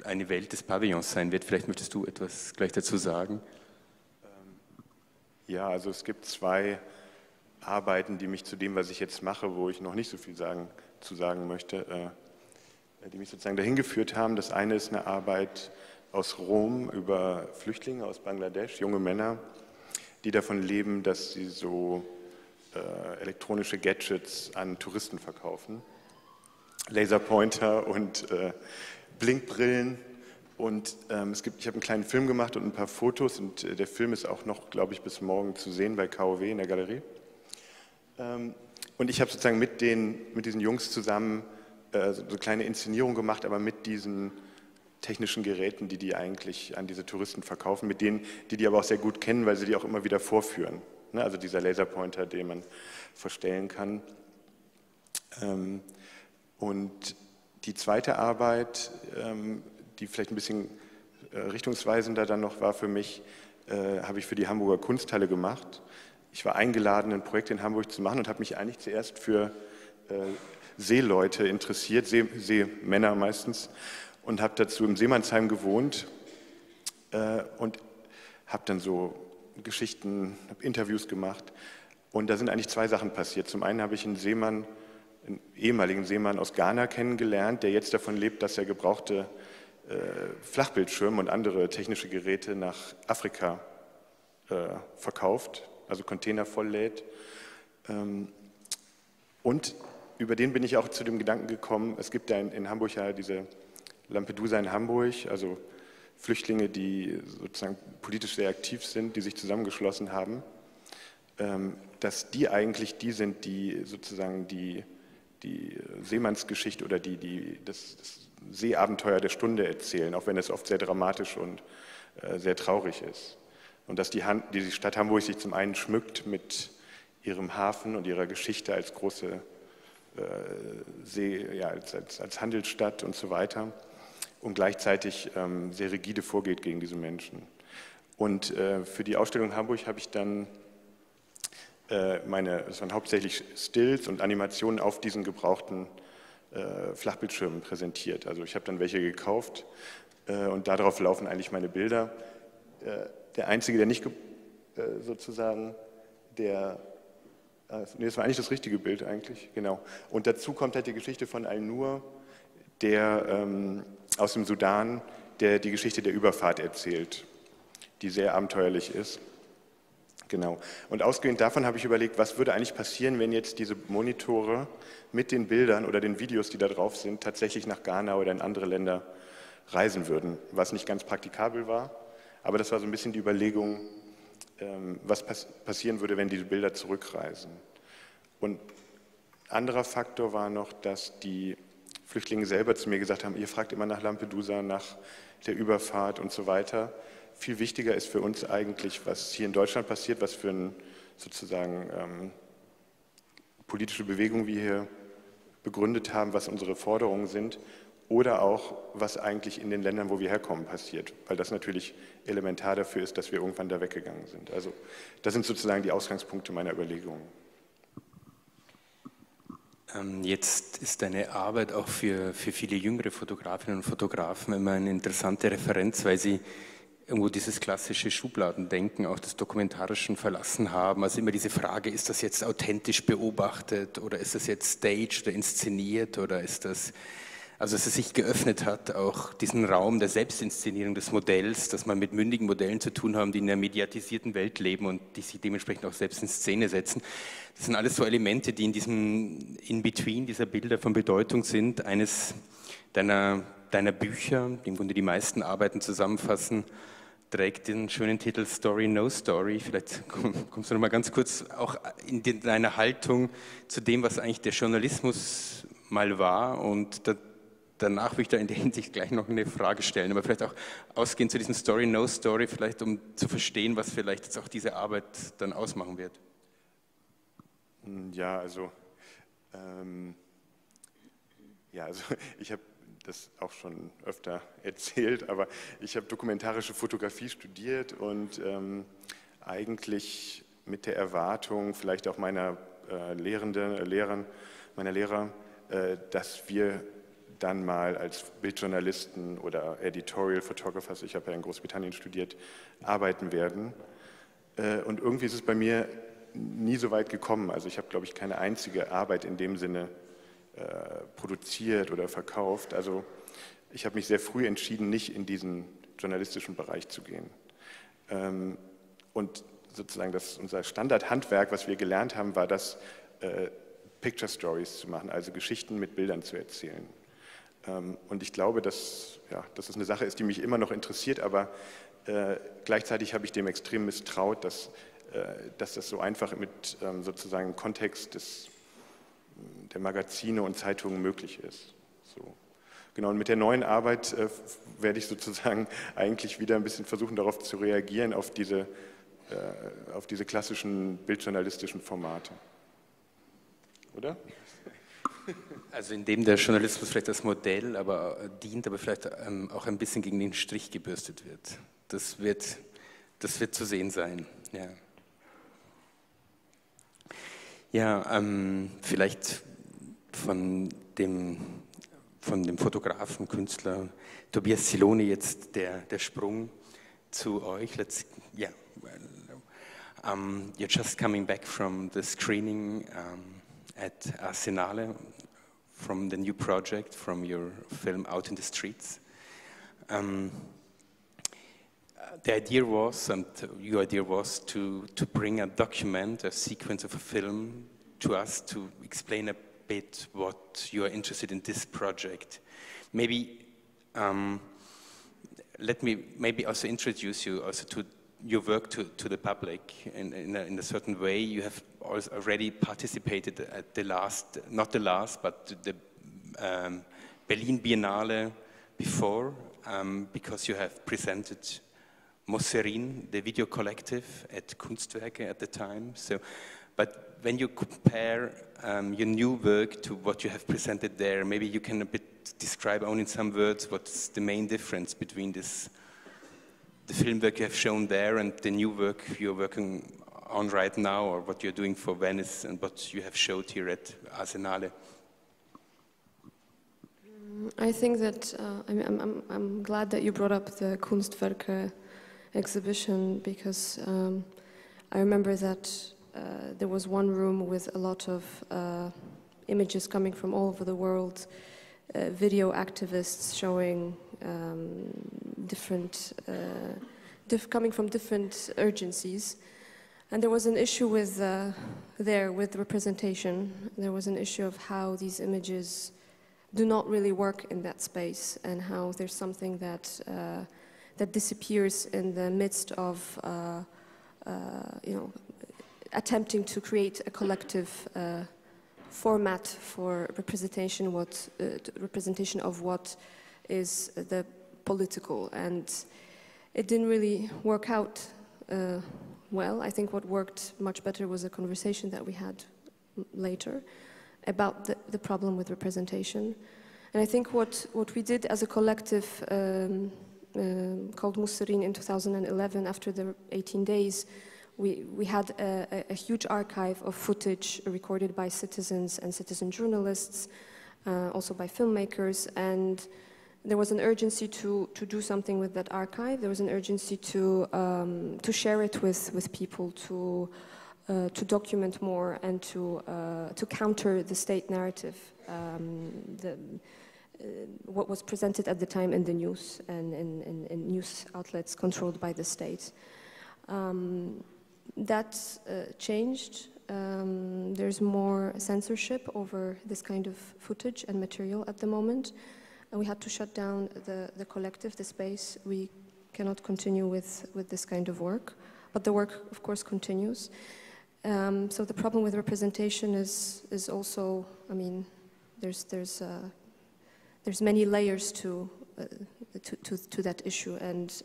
eine Welt des Pavillons sein wird. Vielleicht möchtest du etwas gleich dazu sagen. Ja, also es gibt zwei Arbeiten, die mich zu dem, was ich jetzt mache, wo ich noch nicht so viel zu sagen möchte, die mich sozusagen dahin geführt haben. Das eine ist eine Arbeit aus Rom über Flüchtlinge aus Bangladesch, junge Männer, die davon leben, dass sie so elektronische Gadgets an Touristen verkaufen. Laserpointer und Blinkbrillen. Und ich habe einen kleinen Film gemacht und ein paar Fotos, und der Film ist auch noch, glaube ich, bis morgen zu sehen bei KOW in der Galerie. Und ich habe sozusagen mit diesen Jungs zusammen so eine kleine Inszenierung gemacht, aber mit diesen technischen Geräten, die eigentlich an diese Touristen verkaufen, mit denen, die aber auch sehr gut kennen, weil sie die auch immer wieder vorführen. Ne? Also dieser Laserpointer, den man verstellen kann. Und die zweite Arbeit, die vielleicht ein bisschen richtungsweisender dann noch war für mich, habe ich für die Hamburger Kunsthalle gemacht. Ich war eingeladen, ein Projekt in Hamburg zu machen und habe mich eigentlich zuerst für Seeleute interessiert, Seemänner meistens, und habe dazu im Seemannsheim gewohnt und habe dann so Geschichten, habe Interviews gemacht, und da sind eigentlich zwei Sachen passiert. Zum einen habe ich einen ehemaligen Seemann aus Ghana kennengelernt, der jetzt davon lebt, dass er gebrauchte Flachbildschirme und andere technische Geräte nach Afrika verkauft, also Container volllädt. Und über den bin ich auch zu dem Gedanken gekommen, es gibt ja in Hamburg ja diese Lampedusa in Hamburg, also Flüchtlinge, die sozusagen politisch sehr aktiv sind, die sich zusammengeschlossen haben, dass die eigentlich die sind, die sozusagen die Seemannsgeschichte oder das Seeabenteuer der Stunde erzählen, auch wenn es oft sehr dramatisch und sehr traurig ist. Und dass die Stadt Hamburg sich zum einen schmückt mit ihrem Hafen und ihrer Geschichte als große See, ja, als Handelsstadt und so weiter, und gleichzeitig sehr rigide vorgeht gegen diese Menschen. Und für die Ausstellung Hamburg habe ich dann das waren hauptsächlich Stills und Animationen auf diesen gebrauchten Flachbildschirmen präsentiert. Also ich habe dann welche gekauft und darauf laufen eigentlich meine Bilder. Der einzige, der nicht sozusagen, der... Nee, das war eigentlich das richtige Bild eigentlich, genau. Und dazu kommt halt die Geschichte von Al-Nur, der aus dem Sudan, der die Geschichte der Überfahrt erzählt, die sehr abenteuerlich ist. Genau. Und ausgehend davon habe ich überlegt, was würde eigentlich passieren, wenn jetzt diese Monitore mit den Bildern oder den Videos, die da drauf sind, tatsächlich nach Ghana oder in andere Länder reisen würden, was nicht ganz praktikabel war. Aber das war so ein bisschen die Überlegung, was passieren würde, wenn diese Bilder zurückreisen. Und ein anderer Faktor war noch, dass die Flüchtlinge selber zu mir gesagt haben, ihr fragt immer nach Lampedusa, nach der Überfahrt und so weiter. Viel wichtiger ist für uns eigentlich, was hier in Deutschland passiert, was für eine sozusagen politische Bewegung wir hier begründet haben, was unsere Forderungen sind, oder auch, was eigentlich in den Ländern, wo wir herkommen, passiert, weil das natürlich elementar dafür ist, dass wir irgendwann da weggegangen sind. Also das sind sozusagen die Ausgangspunkte meiner Überlegungen. Jetzt ist deine Arbeit auch für viele jüngere Fotografinnen und Fotografen immer eine interessante Referenz, weil sie irgendwo dieses klassische Schubladendenken auch des Dokumentarischen verlassen haben. Also immer diese Frage, ist das jetzt authentisch beobachtet oder ist das jetzt staged oder inszeniert oder ist das, also dass es sich geöffnet hat, auch diesen Raum der Selbstinszenierung des Modells, dass man mit mündigen Modellen zu tun haben, die in einer mediatisierten Welt leben und die sich dementsprechend auch selbst in Szene setzen. Das sind alles so Elemente, die in diesem In-Between dieser Bilder von Bedeutung sind. Eines deiner Bücher, die im Grunde die meisten Arbeiten zusammenfassen, trägt den schönen Titel Story, No Story. Vielleicht kommst du noch mal ganz kurz auch in deiner Haltung zu dem, was eigentlich der Journalismus mal war. Und danach würde ich da in der Hinsicht gleich noch eine Frage stellen. Aber vielleicht auch ausgehend zu diesem Story, No Story, vielleicht um zu verstehen, was vielleicht jetzt auch diese Arbeit dann ausmachen wird. Ja, also, ich habe das auch schon öfter erzählt, aber ich habe dokumentarische Fotografie studiert und eigentlich mit der Erwartung, vielleicht auch meiner Lehrer, dass wir dann mal als Bildjournalisten oder Editorial Photographers, ich habe ja in Großbritannien studiert, arbeiten werden. Und irgendwie ist es bei mir nie so weit gekommen. Also ich habe, glaube ich, keine einzige Arbeit in dem Sinne produziert oder verkauft. Also ich habe mich sehr früh entschieden, nicht in diesen journalistischen Bereich zu gehen. Und sozusagen unser Standardhandwerk, was wir gelernt haben, war das, Picture Stories zu machen, also Geschichten mit Bildern zu erzählen. Und ich glaube, dass das eine Sache ist, die mich immer noch interessiert, aber gleichzeitig habe ich dem extrem misstraut, dass das so einfach mit sozusagen im Kontext der Magazine und Zeitungen möglich ist. So. Genau, und mit der neuen Arbeit werde ich sozusagen eigentlich wieder ein bisschen versuchen, darauf zu reagieren, auf diese klassischen bildjournalistischen Formate. Oder? Also indem der Journalismus vielleicht als Modell dient, aber vielleicht auch ein bisschen gegen den Strich gebürstet wird. Das wird zu sehen sein. Ja, vielleicht von dem Fotografen, Künstler Tobias Zielony jetzt der Sprung zu euch. You're just coming back from the screening at Arsenale, from the new project, from your film Out in the Streets. The idea was, and your idea was, to bring a document, a sequence of a film to us to explain a bit what you are interested in this project. Maybe let me maybe also introduce you also to your work to the public in a certain way. You have already participated at the last, not the last, but the Berlin Biennale before, because you have presented Mosireen, the video collective at Kunstwerke at the time. So, but when you compare your new work to what you have presented there, maybe you can a bit describe only in some words what's the main difference between the film work you have shown there and the new work you're working on right now, or what you're doing for Venice and what you have showed here at Arsenale? I think that I'm glad that you brought up the Kunstwerke exhibition, because I remember that there was one room with a lot of images coming from all over the world, video activists showing coming from different urgencies, and there was an issue with with representation. There was an issue of how these images do not really work in that space, and how there's something that disappears in the midst of attempting to create a collective format for representation, representation of what is the political, and it didn't really work out well. I think what worked much better was a conversation that we had later about the problem with representation. And I think what we did as a collective called Mosireen in 2011, after the 18 days, we had a huge archive of footage recorded by citizens and citizen journalists, also by filmmakers, and there was an urgency to do something with that archive. There was an urgency to share it with people, to document more, and to counter the state narrative, what was presented at the time in the news and in news outlets controlled by the state. That changed. There's more censorship over this kind of footage and material at the moment. And we had to shut down the collective, the space. We cannot continue with this kind of work. But the work, of course, continues. So the problem with representation is also, I mean, there's many layers to that issue. And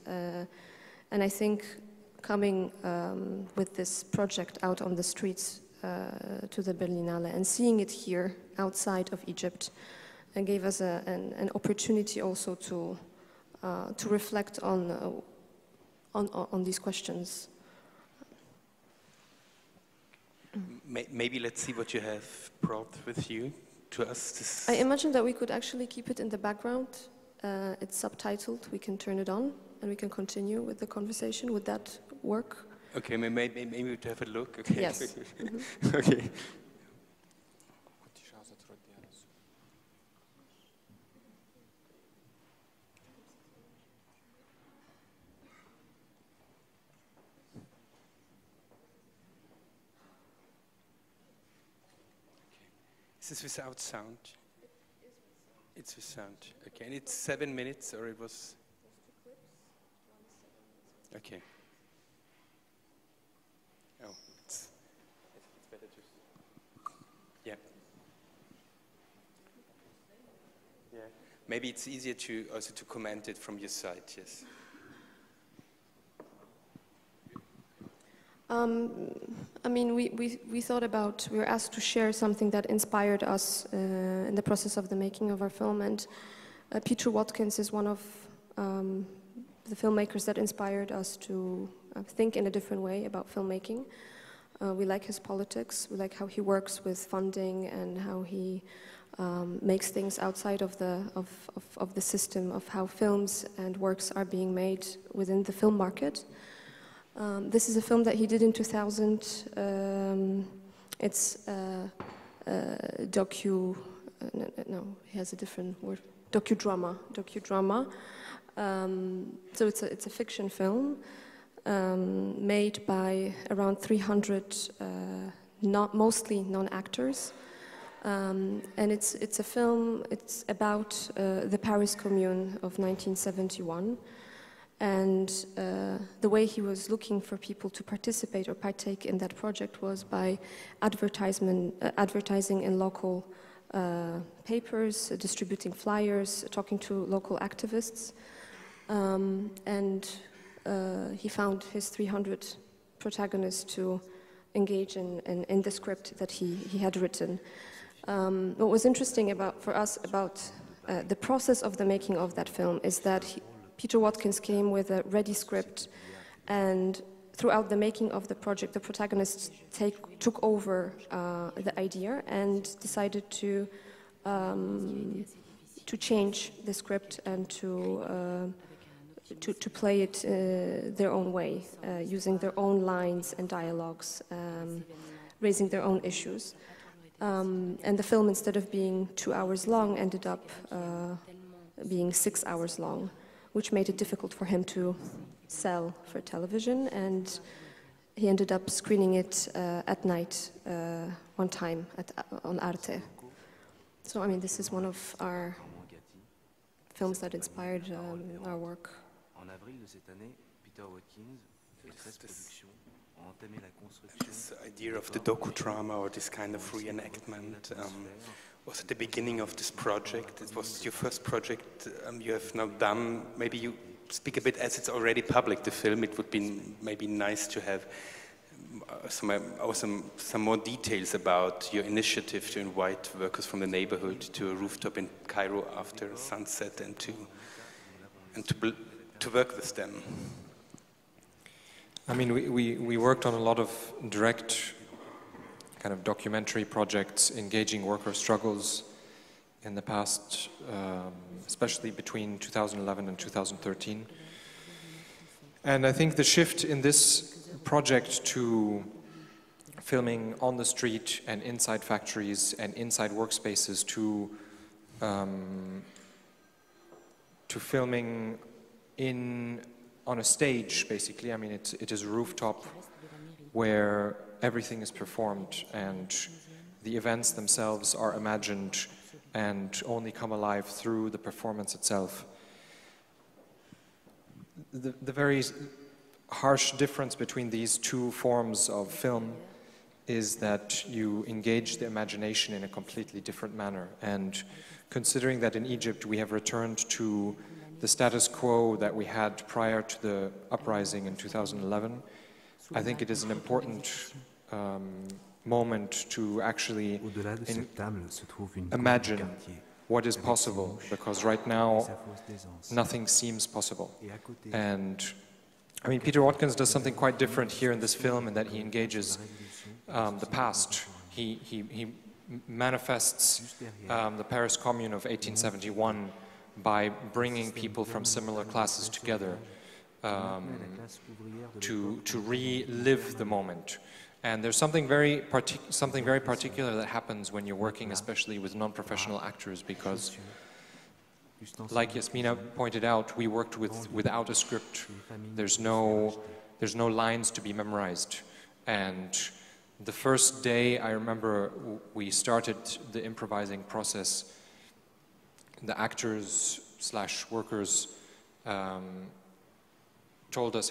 I think coming with this project Out on the Streets to the Berlinale, and seeing it here outside of Egypt gave us an opportunity also to reflect on these questions. Maybe let's see what you have brought with you to us. I imagine that we could actually keep it in the background. It's subtitled. We can turn it on and we can continue with the conversation. Would that work? Okay, maybe to have a look. Okay. Yes. Mm-hmm. Okay. Is this without sound? It's with sound. Okay, and it's 7 minutes, or it was? Okay. Oh, it's better just. Yeah. Yeah. Maybe it's easier to also to comment it from your side. Yes. I mean, we thought about, we were asked to share something that inspired us in the process of the making of our film, and Peter Watkins is one of the filmmakers that inspired us to think in a different way about filmmaking. We like his politics, we like how he works with funding and how he makes things outside of the system of how films and works are being made within the film market. This is a film that he did in 2000. It's he has a different word. Docudrama. So it's a fiction film made by around 300, mostly non-actors, and it's a film. It's about the Paris Commune of 1971. And the way he was looking for people to participate or partake in that project was by advertising in local papers, distributing flyers, talking to local activists. And he found his 300 protagonists to engage in the script that he had written. What was interesting for us about the process of the making of that film is that Peter Watkins came with a ready script, and throughout the making of the project, the protagonists took over the idea and decided to change the script and to play it their own way, using their own lines and dialogues, raising their own issues. And the film, instead of being 2 hours long, ended up being 6 hours long, which made it difficult for him to sell for television, and he ended up screening it at night one time on Arte. So, I mean, this is one of our films that inspired our work. This idea of the docudrama, or this kind of reenactment, was at the beginning of this project. It was your first project you have now done. Maybe you speak a bit, as it's already public, the film. It would be maybe nice to have some more details about your initiative to invite workers from the neighborhood to a rooftop in Cairo after sunset and to work with them. I mean, we worked on a lot of direct kind of documentary projects engaging worker struggles in the past, especially between 2011 and 2013. And I think the shift in this project to filming on the street and inside factories and inside workspaces to filming on a stage, basically. I mean, it is a rooftop where everything is performed and the events themselves are imagined and only come alive through the performance itself. The very harsh difference between these two forms of film is that you engage the imagination in a completely different manner. And considering that in Egypt we have returned to the status quo that we had prior to the uprising in 2011, I think it is an important moment to actually imagine what is possible, because right now nothing seems possible. And I mean, Peter Watkins does something quite different here in this film in that he engages the past. He manifests the Paris Commune of 1871 by bringing people from similar classes together to relive the moment. And there's something very particular that happens when you're working, especially with non-professional actors, because, like Jasmina pointed out, we worked without a script. There's no lines to be memorized. And the first day, I remember, we started the improvising process. The actors / workers told us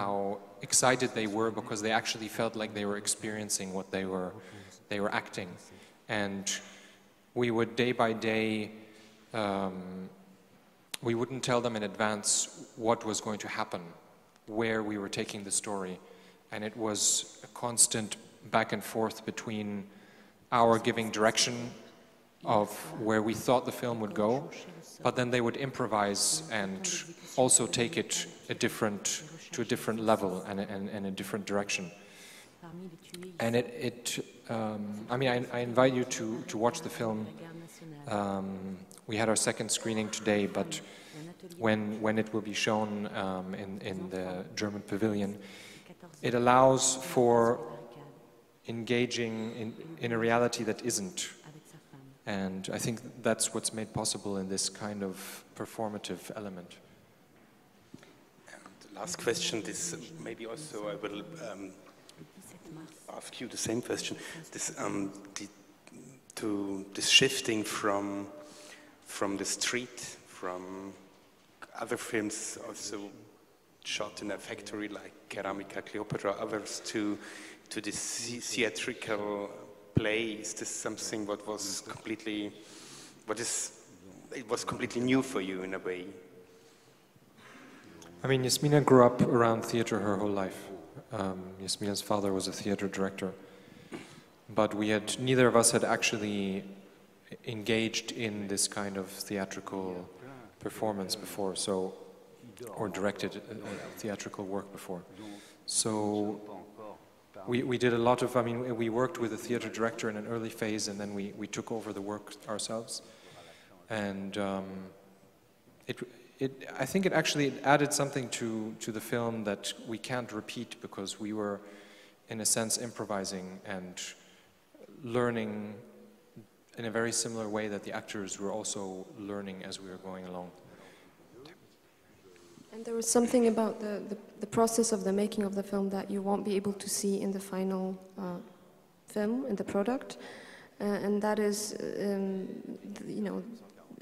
how excited they were, because they actually felt like they were experiencing what they were acting. And we would day by day, we wouldn't tell them in advance what was going to happen, where we were taking the story. And it was a constant back and forth between our giving direction of where we thought the film would go, but then they would improvise and also take it to a different level and a different direction. And I mean, I invite you to watch the film. We had our second screening today, but when it will be shown in the German pavilion, it allows for engaging in a reality that isn't. And I think that's what's made possible in this kind of performative element. And last question, this maybe also I will ask you the same question. This, this shifting from the street, from other films also shot in a factory like Keramica Cleopatra, others to this theatrical play, is this something what was completely new for you in a way? I mean, Jasmina grew up around theater her whole life. Jasmina's father was a theater director, but neither of us had actually engaged in this kind of theatrical performance before, so, or directed theatrical work before. So we did a lot of, I mean, we worked with a theater director in an early phase, and then we took over the work ourselves. And I think it actually added something to the film that we can't repeat, because we were, in a sense, improvising and learning in a very similar way that the actors were also learning as we were going along. And there was something about the process of the making of the film that you won't be able to see in the final film, in the product, and that is, you know,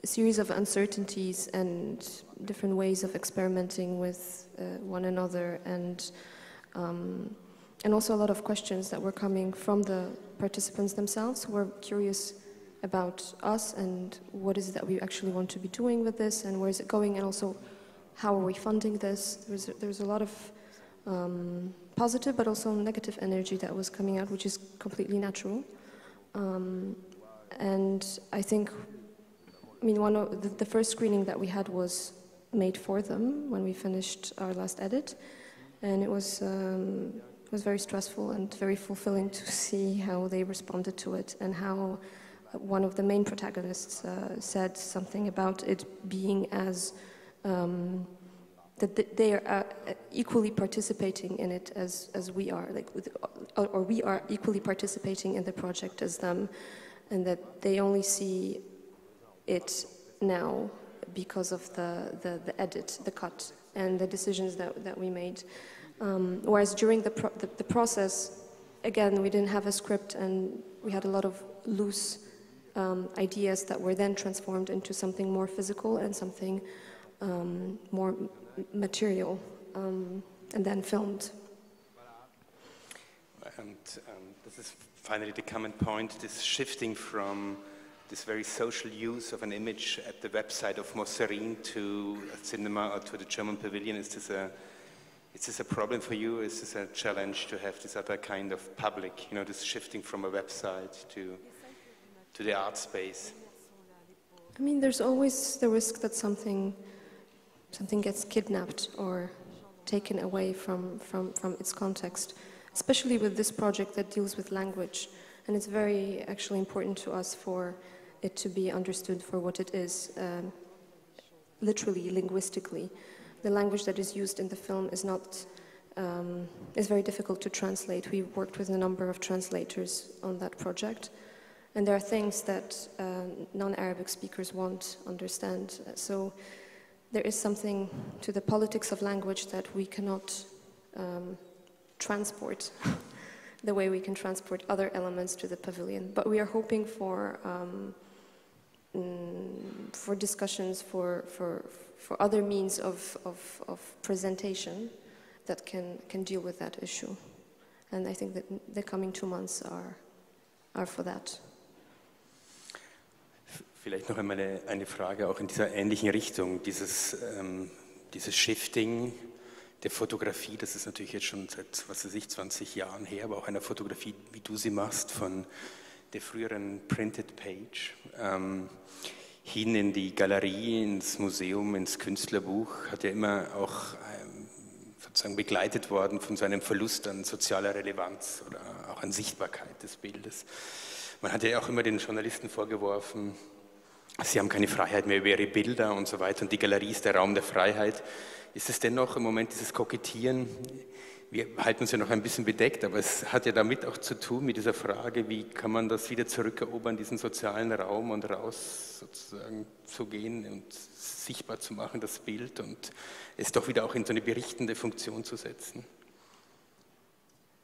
a series of uncertainties and different ways of experimenting with one another, and also a lot of questions that were coming from the participants themselves, who were curious about us and what is it that we actually want to be doing with this, and where is it going, and also, how are we funding this? There's a lot of positive but also negative energy that was coming out, which is completely natural. And I think, I mean, one of the first screening that we had was made for them when we finished our last edit, and it was very stressful and very fulfilling to see how they responded to it, and how one of the main protagonists said something about it being as that they are equally participating in it as we are, like, or we are equally participating in the project as them, and that they only see it now because of the edit, the cut, and the decisions that we made. Whereas during the process, again, we didn't have a script, and we had a lot of loose ideas that were then transformed into something more physical and something more material, and then filmed. And this is finally the common point, this shifting from this very social use of an image at the website of Mosireen to a cinema or to the German pavilion. Is this Is this a problem for you? Is this a challenge to have this other kind of public, you know, this shifting from a website to the art space? I mean, there's always the risk that something gets kidnapped or taken away from its context, especially with this project that deals with language. And it's very actually important to us for it to be understood for what it is, literally, linguistically. The language that is used in the film is not, is very difficult to translate. We worked with a number of translators on that project. And there are things that non-Arabic speakers won't understand. So there is something to the politics of language that we cannot transport the way we can transport other elements to the pavilion. But we are hoping for discussions, for other means of presentation that can deal with that issue. And I think that the coming 2 months are for that. Vielleicht noch einmal eine Frage auch in dieser ähnlichen Richtung. Dieses Shifting der Fotografie, das ist natürlich jetzt schon seit, was weiß ich, 20 Jahren her, aber auch einer Fotografie, wie du sie machst, von der früheren Printed Page hin in die Galerie, ins Museum, ins Künstlerbuch, hat ja immer auch sozusagen begleitet worden von so einem Verlust an sozialer Relevanz oder auch an Sichtbarkeit des Bildes. Man hat ja auch immer den Journalisten vorgeworfen, sie haben keine Freiheit mehr über ihre Bilder und so weiter, und die Galerie ist der Raum der Freiheit. Ist es dennoch im Moment dieses Kokettieren? Wir halten uns ja noch ein bisschen bedeckt, aber es hat ja damit auch zu tun mit dieser Frage, wie kann man das wieder zurückerobern, diesen sozialen Raum, und raus sozusagen zu gehen und sichtbar zu machen, das Bild, und es doch wieder auch in so eine berichtende Funktion zu setzen?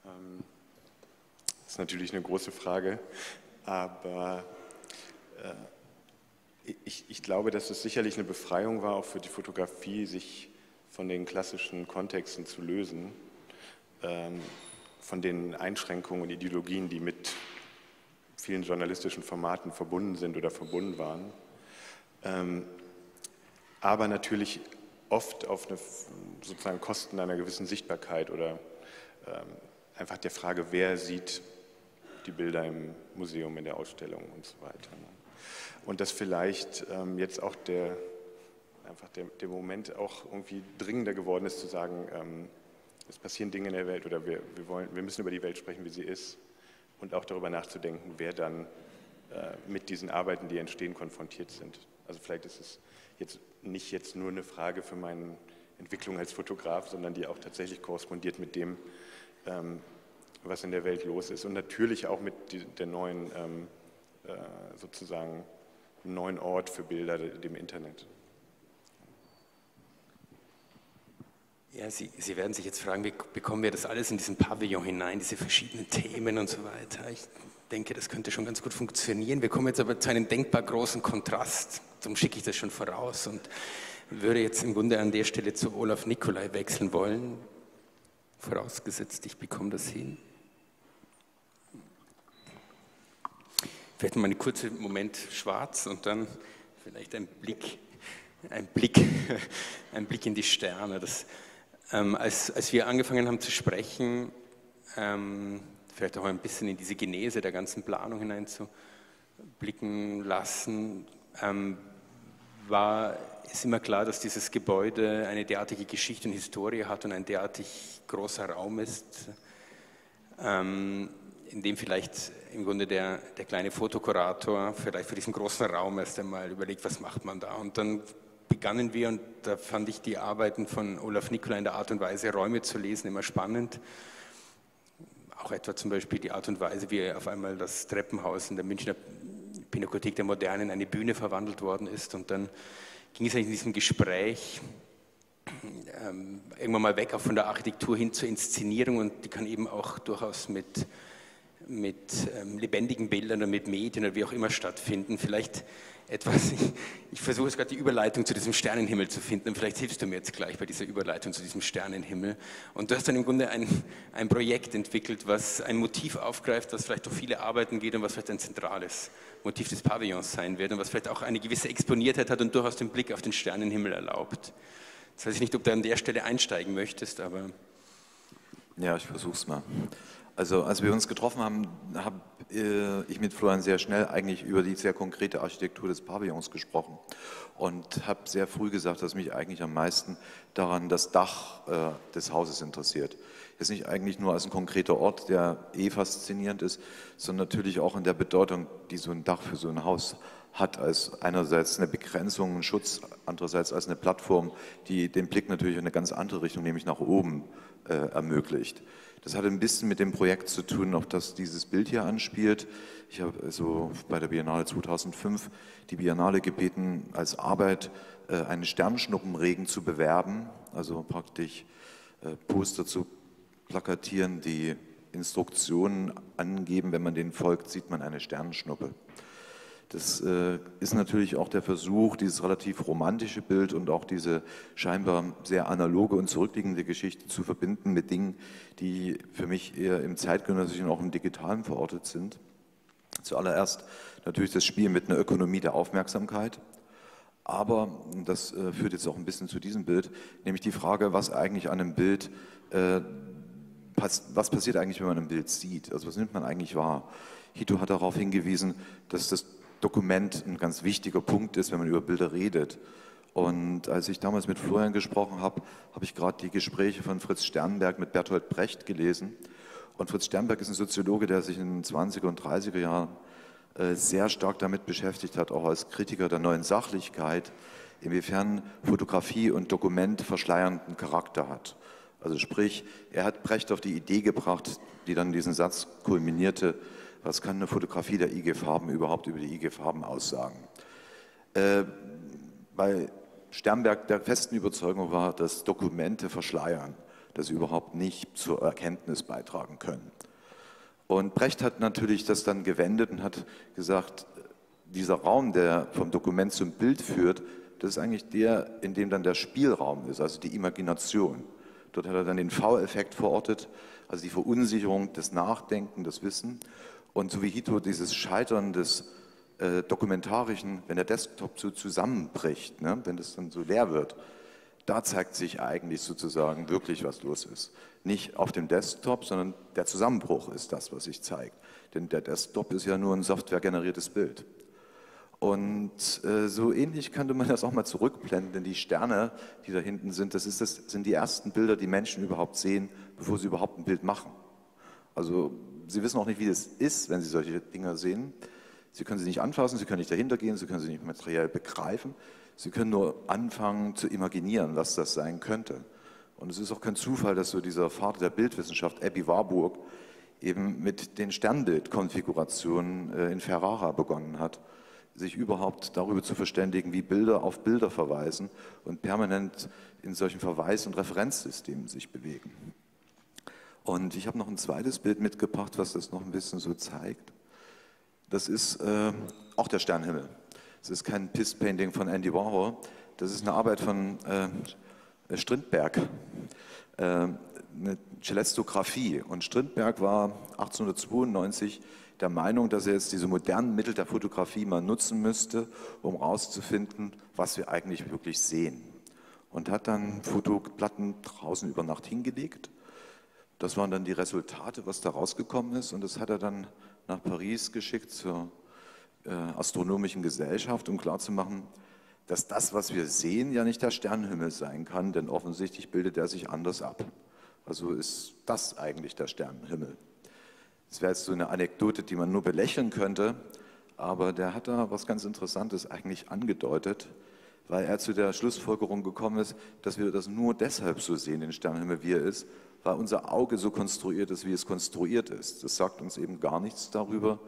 Das ist natürlich eine große Frage, aber ich glaube, dass es sicherlich eine Befreiung war, auch für die Fotografie, sich von den klassischen Kontexten zu lösen, von den Einschränkungen und Ideologien, die mit vielen journalistischen Formaten verbunden sind oder verbunden waren, aber natürlich oft auf eine, sozusagen Kosten einer gewissen Sichtbarkeit oder einfach der Frage, wer sieht die Bilder im Museum, in der Ausstellung und so weiter. Und dass vielleicht jetzt auch der Moment auch irgendwie dringender geworden ist, zu sagen, es passieren Dinge in der Welt, oder wir müssen über die Welt sprechen, wie sie ist, und auch darüber nachzudenken, wer dann mit diesen Arbeiten, die entstehen, konfrontiert sind. Also vielleicht ist es jetzt nicht jetzt nur eine Frage für meine Entwicklung als Fotograf, sondern die auch tatsächlich korrespondiert mit dem, was in der Welt los ist, und natürlich auch mit der neuen, sozusagen neuen Ort für Bilder, dem Internet. Ja, Sie werden sich jetzt fragen, wie bekommen wir das alles in diesen Pavillon hinein, diese verschiedenen Themen und so weiter. Ich denke, das könnte schon ganz gut funktionieren. Wir kommen jetzt aber zu einem denkbar großen Kontrast, darum schicke ich das schon voraus und würde jetzt im Grunde an der Stelle zu Olaf Nicolai wechseln wollen, vorausgesetzt, ich bekomme das hin. Vielleicht mal einen kurzen Moment schwarz und dann vielleicht ein Blick in die Sterne. Das als wir angefangen haben zu sprechen, vielleicht auch ein bisschen in diese Genese der ganzen Planung hineinzublicken lassen, ist immer klar, dass dieses Gebäude eine derartige Geschichte und Historie hat und ein derartig großer Raum ist, in dem vielleicht im Grunde der kleine Fotokurator vielleicht für diesen großen Raum erst einmal überlegt, was macht man da. Und dann begannen wir, und da fand ich die Arbeiten von Olaf Nicolai in der Art und Weise, Räume zu lesen, immer spannend. Auch etwa zum Beispiel die Art und Weise, wie auf einmal das Treppenhaus in der Münchner Pinakothek der Moderne in eine Bühne verwandelt worden ist. Und dann ging es eigentlich in diesem Gespräch irgendwann mal weg, auch von der Architektur hin zur Inszenierung, und die kann eben auch durchaus mit lebendigen Bildern oder mit Medien oder wie auch immer stattfinden. Vielleicht etwas, ich versuche jetzt gerade die Überleitung zu diesem Sternenhimmel zu finden, und vielleicht hilfst du mir jetzt gleich bei dieser Überleitung zu diesem Sternenhimmel. Und du hast dann im Grunde ein Projekt entwickelt, was ein Motiv aufgreift, was vielleicht durch viele Arbeiten geht und was vielleicht ein zentrales Motiv des Pavillons sein wird und was vielleicht auch eine gewisse Exponiertheit hat und durchaus den Blick auf den Sternenhimmel erlaubt. Das weiß ich nicht, ob du an der Stelle einsteigen möchtest, aber... Ja, ich versuche es mal. Also als wir uns getroffen haben, habe ich mit Florian sehr schnell eigentlich über die sehr konkrete Architektur des Pavillons gesprochen und habe sehr früh gesagt, dass mich eigentlich am meisten daran das Dach des Hauses interessiert. Jetzt nicht eigentlich nur als ein konkreter Ort, der eh faszinierend ist, sondern natürlich auch in der Bedeutung, die so ein Dach für so ein Haus hat, als einerseits eine Begrenzung, einen Schutz, andererseits als eine Plattform, die den Blick natürlich in eine ganz andere Richtung, nämlich nach oben, ermöglicht. Das hatte ein bisschen mit dem Projekt zu tun, auf das dieses Bild hier anspielt. Ich habe also bei der Biennale 2005 die Biennale gebeten, als Arbeit einen Sternschnuppenregen zu bewerben, also praktisch Poster zu plakatieren, die Instruktionen angeben, wenn man denen folgt, sieht man eine Sternschnuppe. Das ist natürlich auch der Versuch, dieses relativ romantische Bild und auch diese scheinbar sehr analoge und zurückliegende Geschichte zu verbinden mit Dingen, die für mich eher im zeitgenössischen und auch im digitalen verortet sind. Zuallererst natürlich das Spiel mit einer Ökonomie der Aufmerksamkeit, aber, und das führt jetzt auch ein bisschen zu diesem Bild, nämlich die Frage, was eigentlich an einem Bild was passiert eigentlich, wenn man ein Bild sieht? Also was nimmt man eigentlich wahr? Hito hat darauf hingewiesen, dass das Dokument ein ganz wichtiger Punkt ist, wenn man über Bilder redet. Und als ich damals mit Florian gesprochen habe, habe ich gerade die Gespräche von Fritz Sternberg mit Bertolt Brecht gelesen. Und Fritz Sternberg ist ein Soziologe, der sich in den 20er und 30er Jahren sehr stark damit beschäftigt hat, auch als Kritiker der neuen Sachlichkeit, inwiefern Fotografie und Dokument verschleiernden Charakter hat. Also sprich, er hat Brecht auf die Idee gebracht, die dann diesen Satz kulminierte: Was kann eine Fotografie der IG Farben überhaupt über die IG Farben aussagen? Weil Sternberg der festen Überzeugung war, dass Dokumente verschleiern, dass sie überhaupt nicht zur Erkenntnis beitragen können. Und Brecht hat natürlich das dann gewendet und hat gesagt, dieser Raum, der vom Dokument zum Bild führt, das ist eigentlich der, in dem dann der Spielraum ist, also die Imagination. Dort hat er dann den V-Effekt verortet, also die Verunsicherung, das Nachdenken, das Wissen. Und so wie Hito dieses Scheitern des Dokumentarischen, wenn der Desktop so zusammenbricht, ne, wenn das dann so leer wird, da zeigt sich eigentlich sozusagen wirklich, was los ist. Nicht auf dem Desktop, sondern der Zusammenbruch ist das, was sich zeigt. Denn der Desktop ist ja nur ein softwaregeneriertes Bild. Und so ähnlich könnte man das auch mal zurückblenden, denn die Sterne, die da hinten sind, das sind die ersten Bilder, die Menschen überhaupt sehen, bevor sie überhaupt ein Bild machen. Also sie wissen auch nicht, wie das ist, wenn sie solche Dinger sehen. Sie können sie nicht anfassen, sie können nicht dahinter gehen, sie können sie nicht materiell begreifen. Sie können nur anfangen zu imaginieren, was das sein könnte. Und es ist auch kein Zufall, dass so dieser Vater der Bildwissenschaft, Ebi Warburg, eben mit den Sternbildkonfigurationen in Ferrara begonnen hat, sich überhaupt darüber zu verständigen, wie Bilder auf Bilder verweisen und permanent in solchen Verweis- und Referenzsystemen sich bewegen. Und ich habe noch ein zweites Bild mitgebracht, was das noch ein bisschen so zeigt. Das ist auch der Sternenhimmel. Es ist kein Piss-Painting von Andy Warhol, das ist eine Arbeit von Strindberg, eine Celestografie. Und Strindberg war 1892 der Meinung, dass er jetzt diese modernen Mittel der Fotografie mal nutzen müsste, um herauszufinden, was wir eigentlich wirklich sehen. Und hat dann Fotoplatten draußen über Nacht hingelegt. Das waren dann die Resultate, was da rausgekommen ist. Und das hat er dann nach Paris geschickt zur Astronomischen Gesellschaft, um klarzumachen, dass das, was wir sehen, ja nicht der Sternenhimmel sein kann, denn offensichtlich bildet er sich anders ab. Also ist das eigentlich der Sternenhimmel. Das wäre jetzt so eine Anekdote, die man nur belächeln könnte, aber der hat da was ganz Interessantes eigentlich angedeutet, weil er zu der Schlussfolgerung gekommen ist, dass wir das nur deshalb so sehen, den Sternenhimmel, wie er ist, weil unser Auge so konstruiert ist, wie es konstruiert ist. Das sagt uns eben gar nichts darüber,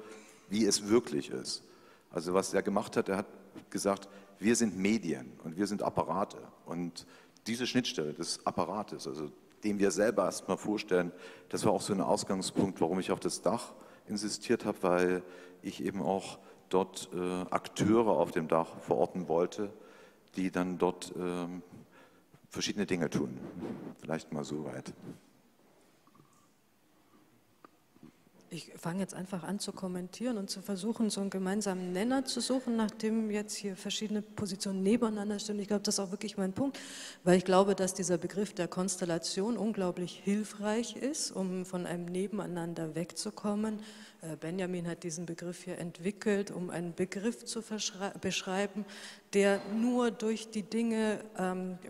wie es wirklich ist. Also was er gemacht hat, er hat gesagt, wir sind Medien und wir sind Apparate. Und diese Schnittstelle des Apparates, also dem wir selber erstmal vorstellen, das war auch so ein Ausgangspunkt, warum ich auf das Dach insistiert habe, weil ich eben auch dort Akteure auf dem Dach verorten wollte, die dann dort verschiedene Dinge tun. Vielleicht mal so weit. Ich fange jetzt einfach an zu kommentieren und zu versuchen, so einen gemeinsamen Nenner zu suchen, nachdem jetzt hier verschiedene Positionen nebeneinander stehen. Ich glaube, das ist auch wirklich mein Punkt, weil ich glaube, dass dieser Begriff der Konstellation unglaublich hilfreich ist, um von einem Nebeneinander wegzukommen. Benjamin hat diesen Begriff hier entwickelt, um einen Begriff zu beschreiben, der nur durch die Dinge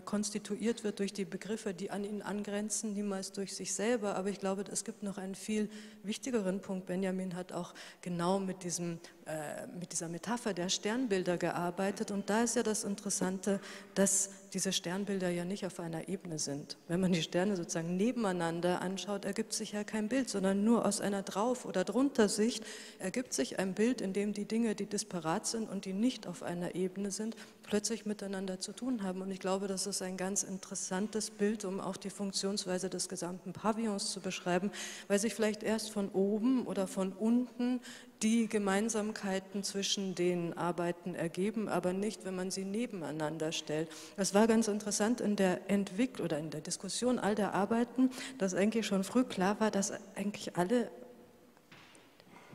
konstituiert wird, durch die Begriffe, die an ihn angrenzen, niemals durch sich selber. Aber ich glaube, es gibt noch einen viel wichtigeren Punkt. Benjamin hat auch genau mit dieser Metapher der Sternbilder gearbeitet. Und da ist ja das Interessante, dass diese Sternbilder ja nicht auf einer Ebene sind. Wenn man die Sterne sozusagen nebeneinander anschaut, ergibt sich ja kein Bild, sondern nur aus einer Drauf- oder Druntersicht ergibt sich ein Bild, in dem die Dinge, die disparat sind und die nicht auf einer Ebene sind, plötzlich miteinander zu tun haben. Und ich glaube, das ist ein ganz interessantes Bild, um auch die Funktionsweise des gesamten Pavillons zu beschreiben, weil sich vielleicht erst von oben oder von unten die Gemeinsamkeiten zwischen den Arbeiten ergeben, aber nicht, wenn man sie nebeneinander stellt. Es war ganz interessant in der Entwicklung oder in der Diskussion all der Arbeiten, dass eigentlich schon früh klar war, dass eigentlich alle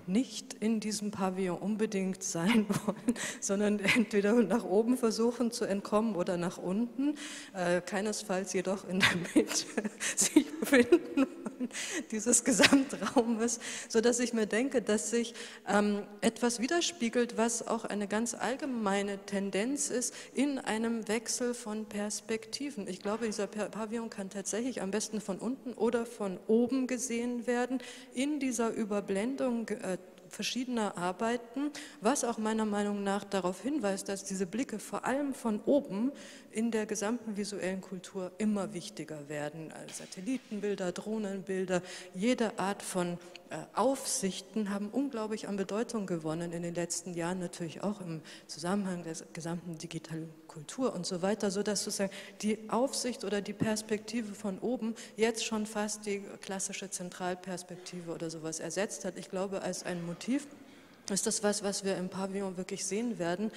nicht in diesem Pavillon unbedingt sein wollen, sondern entweder nach oben versuchen zu entkommen oder nach unten, keinesfalls jedoch in der Mitte sich befinden dieses Gesamtraumes, sodass ich mir denke, dass sich etwas widerspiegelt, was auch eine ganz allgemeine Tendenz ist in einem Wechsel von Perspektiven. Ich glaube, dieser Pavillon kann tatsächlich am besten von unten oder von oben gesehen werden, in dieser Überblendung verschiedener Arbeiten, was auch meiner Meinung nach darauf hinweist, dass diese Blicke vor allem von oben in der gesamten visuellen Kultur immer wichtiger werden. Also Satellitenbilder, Drohnenbilder, jede Art von Aufsichten haben unglaublich an Bedeutung gewonnen in den letzten Jahren, natürlich auch im Zusammenhang der gesamten digitalen Kultur und so weiter, sodass sozusagen die Aufsicht oder die Perspektive von oben jetzt schon fast die klassische Zentralperspektive oder sowas ersetzt hat. Ich glaube, als ein Motiv ist das was, was wir im Pavillon wirklich sehen werden.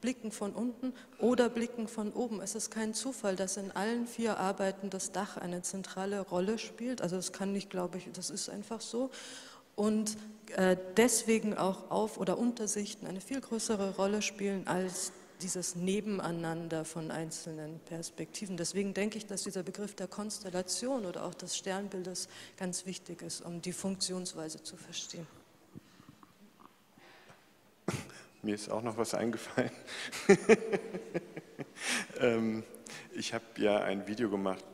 Blicken von unten oder Blicken von oben. Es ist kein Zufall, dass in allen vier Arbeiten das Dach eine zentrale Rolle spielt. Also das kann nicht, glaube ich, das ist einfach so. Und deswegen auch Auf- oder Untersichten eine viel größere Rolle spielen als dieses Nebeneinander von einzelnen Perspektiven. Deswegen denke ich, dass dieser Begriff der Konstellation oder auch des Sternbildes ganz wichtig ist, um die Funktionsweise zu verstehen. Mir ist auch noch was eingefallen. Ich habe ja ein Video gemacht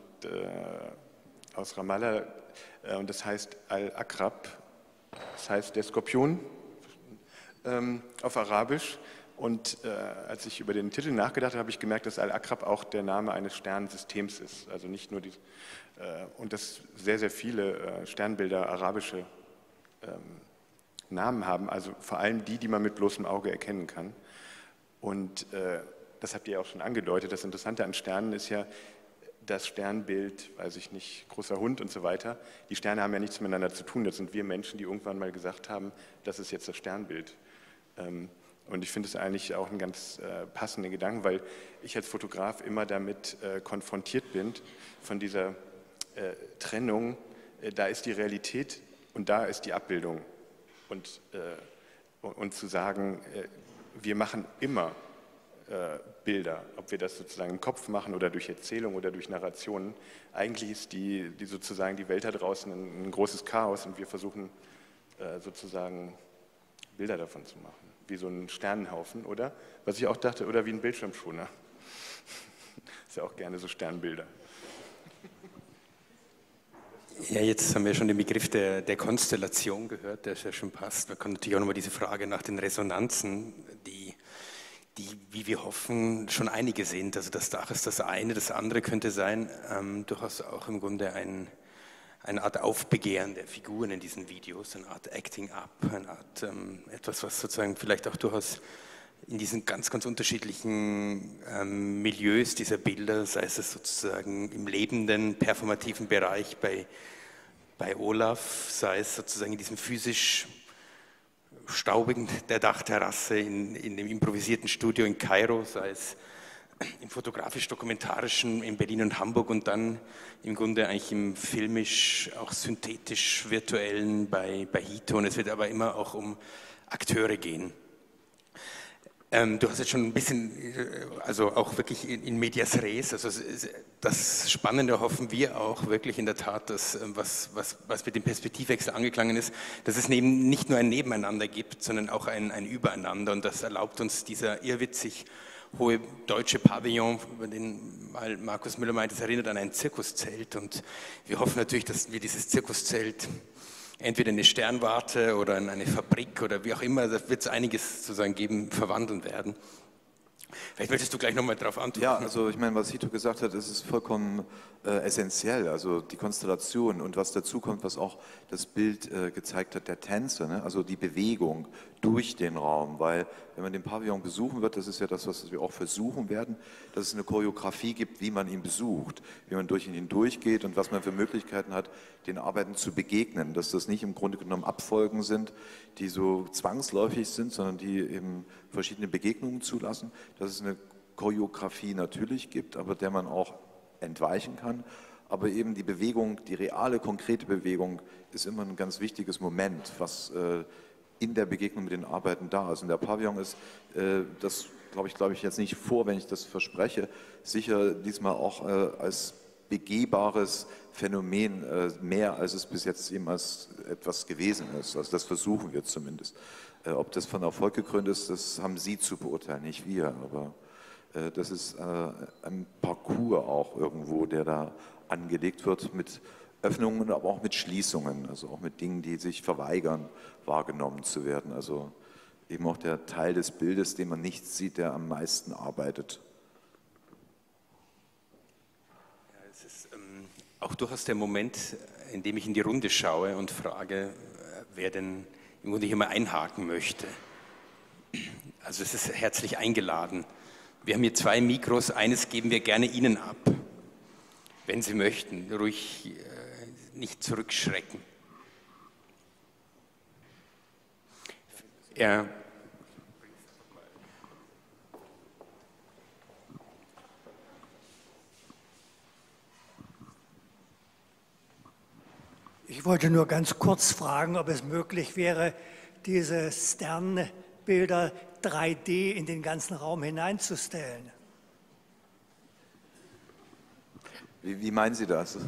aus Ramallah und das heißt Al-Akrab, das heißt der Skorpion auf Arabisch. Und als ich über den Titel nachgedacht habe, habe ich gemerkt, dass Al-Akrab auch der Name eines Sternensystems ist. Also nicht nur die, und dass sehr, sehr viele Sternbilder arabische Namen haben, also vor allem die, die man mit bloßem Auge erkennen kann. Und das habt ihr auch schon angedeutet, das Interessante an Sternen ist ja, das Sternbild, weiß ich nicht, großer Hund und so weiter, die Sterne haben ja nichts miteinander zu tun, das sind wir Menschen, die irgendwann mal gesagt haben, das ist jetzt das Sternbild. Und ich finde es eigentlich auch einen ganz passenden Gedanken, weil ich als Fotograf immer damit konfrontiert bin, von dieser Trennung, da ist die Realität und da ist die Abbildung. Und zu sagen, wir machen immer Bilder, ob wir das sozusagen im Kopf machen oder durch Erzählung oder durch Narrationen. Eigentlich ist die sozusagen die Welt da draußen ein großes Chaos und wir versuchen sozusagen Bilder davon zu machen, wie so ein Sternenhaufen, oder? Was ich auch dachte, oder wie ein Bildschirmschoner. Ist ja auch gerne so Sternbilder. Ja, jetzt haben wir schon den Begriff der Konstellation gehört, der sehr schön passt. Man kann natürlich auch nochmal diese Frage nach den Resonanzen, die, wie wir hoffen, schon einige sind. Also das Dach ist das eine, das andere könnte sein, durchaus auch im Grunde eine Art Aufbegehren der Figuren in diesen Videos, eine Art Acting Up, eine Art etwas, was sozusagen vielleicht auch durchaus in diesen ganz, ganz unterschiedlichen Milieus dieser Bilder, sei es sozusagen im lebenden, performativen Bereich bei Olaf, sei es sozusagen in diesem physisch staubigen der Dachterrasse, in dem improvisierten Studio in Kairo, sei es im fotografisch-dokumentarischen in Berlin und Hamburg und dann im Grunde eigentlich im filmisch, auch synthetisch-virtuellen bei Hito. Und es wird aber immer auch um Akteure gehen. Du hast jetzt schon ein bisschen, also auch wirklich in medias res, also das Spannende hoffen wir auch wirklich in der Tat, dass, was mit dem Perspektivwechsel angeklangen ist, dass es eben nicht nur ein Nebeneinander gibt, sondern auch ein Übereinander, und das erlaubt uns dieser irrwitzig hohe deutsche Pavillon, über den mal Markus Müller meint, das erinnert an ein Zirkuszelt, und wir hoffen natürlich, dass wir dieses Zirkuszelt entweder in eine Sternwarte oder in eine Fabrik oder wie auch immer, da wird es einiges sozusagen geben, verwandeln werden. Vielleicht möchtest du gleich nochmal drauf antworten. Ja, also ich meine, was Hito gesagt hat, das ist vollkommen essentiell, also die Konstellation und was dazu kommt, was auch das Bild gezeigt hat, der Tänzer, ne? Also die Bewegung durch den Raum, weil wenn man den Pavillon besuchen wird, das ist ja das, was wir auch versuchen werden, dass es eine Choreografie gibt, wie man ihn besucht, wie man durch ihn hindurchgeht und was man für Möglichkeiten hat, den Arbeiten zu begegnen, dass das nicht im Grunde genommen Abfolgen sind, die so zwangsläufig sind, sondern die eben verschiedene Begegnungen zulassen, dass es eine Choreografie natürlich gibt, aber der man auch entweichen kann, aber eben die Bewegung, die reale, konkrete Bewegung ist immer ein ganz wichtiges Moment, was in der Begegnung mit den Arbeiten da ist. Und der Pavillon ist, das glaube ich jetzt nicht vor, wenn ich das verspreche, sicher diesmal auch als begehbares Phänomen mehr, als es bis jetzt eben als etwas gewesen ist. Also das versuchen wir zumindest. Ob das von Erfolg gekrönt ist, das haben Sie zu beurteilen, nicht wir, aber das ist ein Parcours auch irgendwo, der da angelegt wird mit Öffnungen, aber auch mit Schließungen, also auch mit Dingen, die sich verweigern, wahrgenommen zu werden. Also eben auch der Teil des Bildes, den man nicht sieht, der am meisten arbeitet. Ja, es ist auch durchaus der Moment, in dem ich in die Runde schaue und frage, wer denn im Grunde hier mal einhaken möchte. Also es ist herzlich eingeladen. Wir haben hier 2 Mikros, eines geben wir gerne Ihnen ab, wenn Sie möchten, ruhig nicht zurückschrecken. Ja. Ich wollte nur ganz kurz fragen, ob es möglich wäre, diese Sternbilder 3D in den ganzen Raum hineinzustellen. Wie meinen Sie das?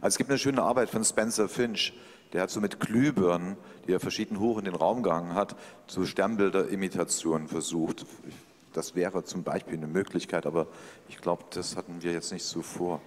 Also es gibt eine schöne Arbeit von Spencer Finch, der hat so mit Glühbirnen, die er verschieden hoch in den Raum gehangen hat, so Sternbilder-Imitationen versucht. Das wäre zum Beispiel eine Möglichkeit, aber ich glaube, das hatten wir jetzt nicht so vor.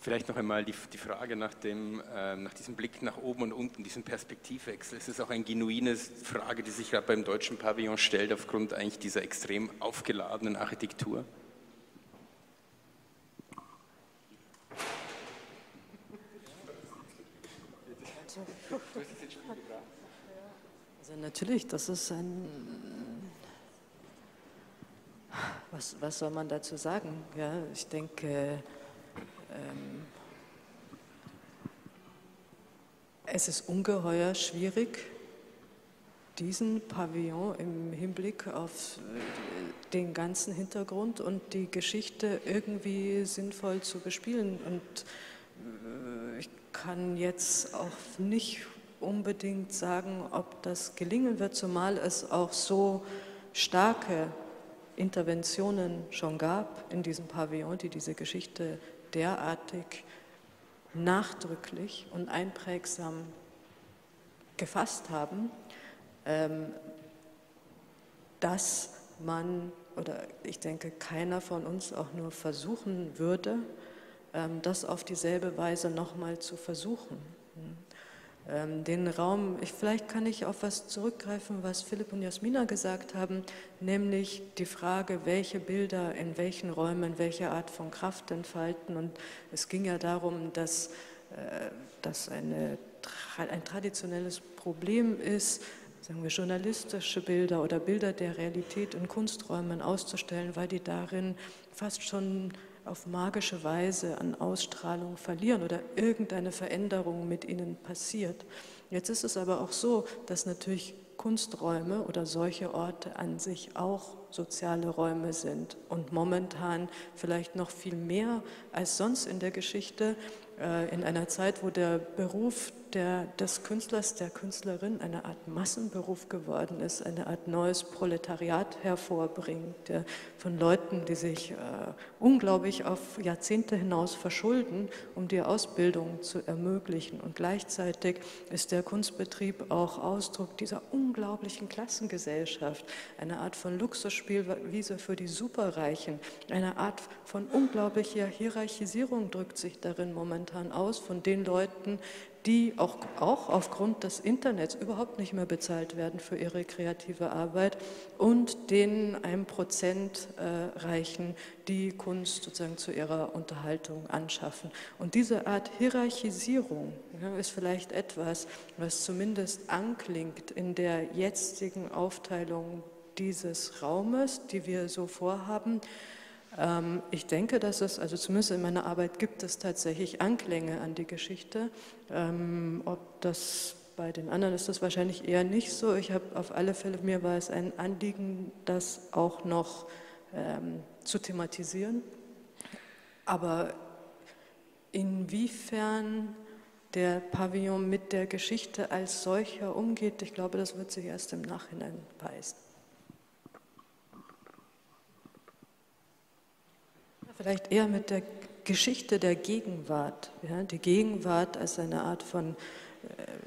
Vielleicht noch einmal die Frage nach diesem Blick nach oben und unten, diesem Perspektivwechsel. Es ist auch eine genuine Frage, die sich gerade beim deutschen Pavillon stellt, aufgrund eigentlich dieser extrem aufgeladenen Architektur. Also natürlich, das ist ein... Was soll man dazu sagen? Ja, ich denke... Es ist ungeheuer schwierig, diesen Pavillon im Hinblick auf den ganzen Hintergrund und die Geschichte irgendwie sinnvoll zu bespielen. Und ich kann jetzt auch nicht unbedingt sagen, ob das gelingen wird, zumal es auch so starke Interventionen schon gab in diesem Pavillon, die diese Geschichte derartig nachdrücklich und einprägsam gefasst haben, dass man, oder ich denke, keiner von uns auch nur versuchen würde, das auf dieselbe Weise nochmal zu versuchen. Den Raum, vielleicht kann ich auf was zurückgreifen, was Philipp und Jasmina gesagt haben, nämlich die Frage, welche Bilder in welchen Räumen welche Art von Kraft entfalten. Und es ging ja darum, dass ein traditionelles Problem ist, sagen wir, journalistische Bilder oder Bilder der Realität in Kunsträumen auszustellen, weil die darin fast schon auf magische Weise an Ausstrahlung verlieren oder irgendeine Veränderung mit ihnen passiert. Jetzt ist es aber auch so, dass natürlich Kunsträume oder solche Orte an sich auch soziale Räume sind und momentan vielleicht noch viel mehr als sonst in der Geschichte, in einer Zeit, wo der Beruf des Künstlers, der Künstlerin eine Art Massenberuf geworden ist, eine Art neues Proletariat hervorbringt, von Leuten, die sich unglaublich auf Jahrzehnte hinaus verschulden, um die Ausbildung zu ermöglichen. Und gleichzeitig ist der Kunstbetrieb auch Ausdruck dieser unglaublichen Klassengesellschaft, eine Art von Luxusspielwiese für die Superreichen, eine Art von unglaublicher Hierarchisierung drückt sich darin momentan aus, von den Leuten, die auch aufgrund des Internets überhaupt nicht mehr bezahlt werden für ihre kreative Arbeit und den 1% Reichen, die Kunst sozusagen zu ihrer Unterhaltung anschaffen. Und diese Art Hierarchisierung ist vielleicht etwas, was zumindest anklingt in der jetzigen Aufteilung dieses Raumes, die wir so vorhaben. Ich denke, dass es, also zumindest in meiner Arbeit gibt es tatsächlich Anklänge an die Geschichte. Ob das bei den anderen ist, das wahrscheinlich eher nicht so. Ich habe auf alle Fälle, mir war es ein Anliegen, das auch noch zu thematisieren. Aber inwiefern der Pavillon mit der Geschichte als solcher umgeht, ich glaube, das wird sich erst im Nachhinein weisen. Vielleicht eher mit der Geschichte der Gegenwart. Ja, die Gegenwart als eine Art von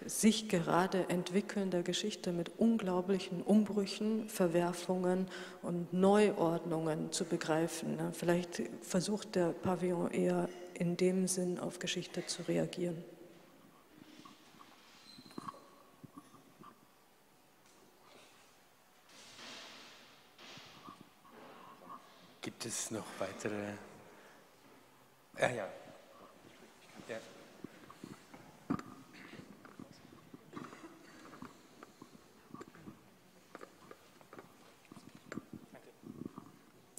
sich gerade entwickelnder Geschichte mit unglaublichen Umbrüchen, Verwerfungen und Neuordnungen zu begreifen. Ja, vielleicht versucht der Pavillon eher in dem Sinn auf Geschichte zu reagieren. Gibt es noch weitere? Ja.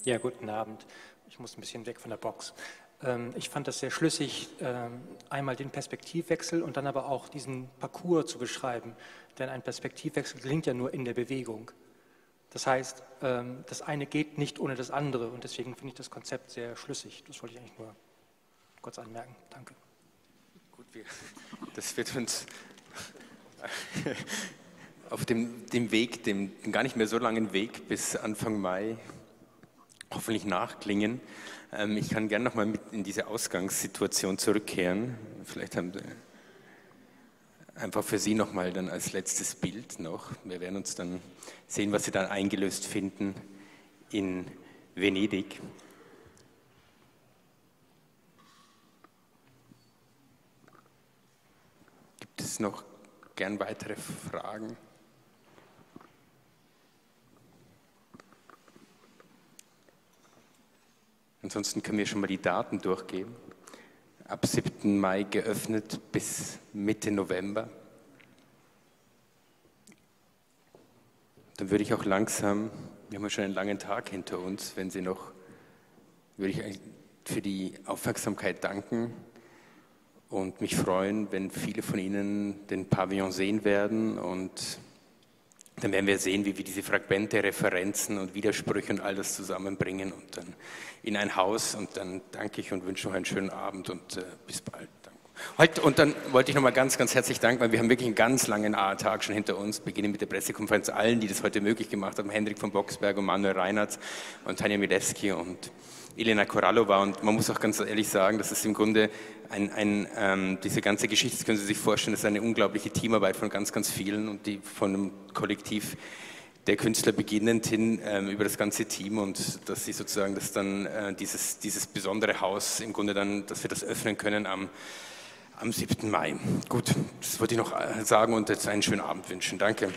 Ja, guten Abend. Ich muss ein bisschen weg von der Box. Ich fand das sehr schlüssig, einmal den Perspektivwechsel und dann aber auch diesen Parcours zu beschreiben. Denn ein Perspektivwechsel gelingt ja nur in der Bewegung. Das heißt, das eine geht nicht ohne das andere und deswegen finde ich das Konzept sehr schlüssig. Das wollte ich eigentlich nur kurz anmerken. Danke. Gut, das wird uns auf dem Weg, dem gar nicht mehr so langen Weg bis Anfang Mai hoffentlich nachklingen. Ich kann gerne nochmal mit in diese Ausgangssituation zurückkehren. Vielleicht haben Sie einfach für Sie nochmal dann als letztes Bild noch. Wir werden uns dann sehen, was Sie dann eingelöst finden in Venedig. Gibt es noch gern weitere Fragen? Ansonsten können wir schon mal die Daten durchgeben. Ab 7. Mai geöffnet bis Mitte November. Dann würde ich auch langsam, wir haben ja schon einen langen Tag hinter uns, wenn Sie noch, würde ich für die Aufmerksamkeit danken und mich freuen, wenn viele von Ihnen den Pavillon sehen werden und dann werden wir sehen, wie wir diese Fragmente, Referenzen und Widersprüche und all das zusammenbringen und dann in ein Haus. Und dann danke ich und wünsche noch einen schönen Abend und bis bald. Danke. Und dann wollte ich nochmal ganz, ganz herzlich danken, weil wir haben wirklich einen ganz langen Tag schon hinter uns. Beginnen mit der Pressekonferenz allen, die das heute möglich gemacht haben. Hendrik von Boxberg und Manuel Reinerts und Tanja Milewski und Elena Koralova. Und man muss auch ganz ehrlich sagen, das ist im Grunde diese ganze Geschichte, das können Sie sich vorstellen, das ist eine unglaubliche Teamarbeit von ganz, ganz vielen und die von einem Kollektiv der Künstler beginnend hin über das ganze Team und dass Sie sozusagen das dann, dieses besondere Haus im Grunde dann, dass wir das öffnen können am 7. Mai. Gut, das wollte ich noch sagen und jetzt einen schönen Abend wünschen. Danke.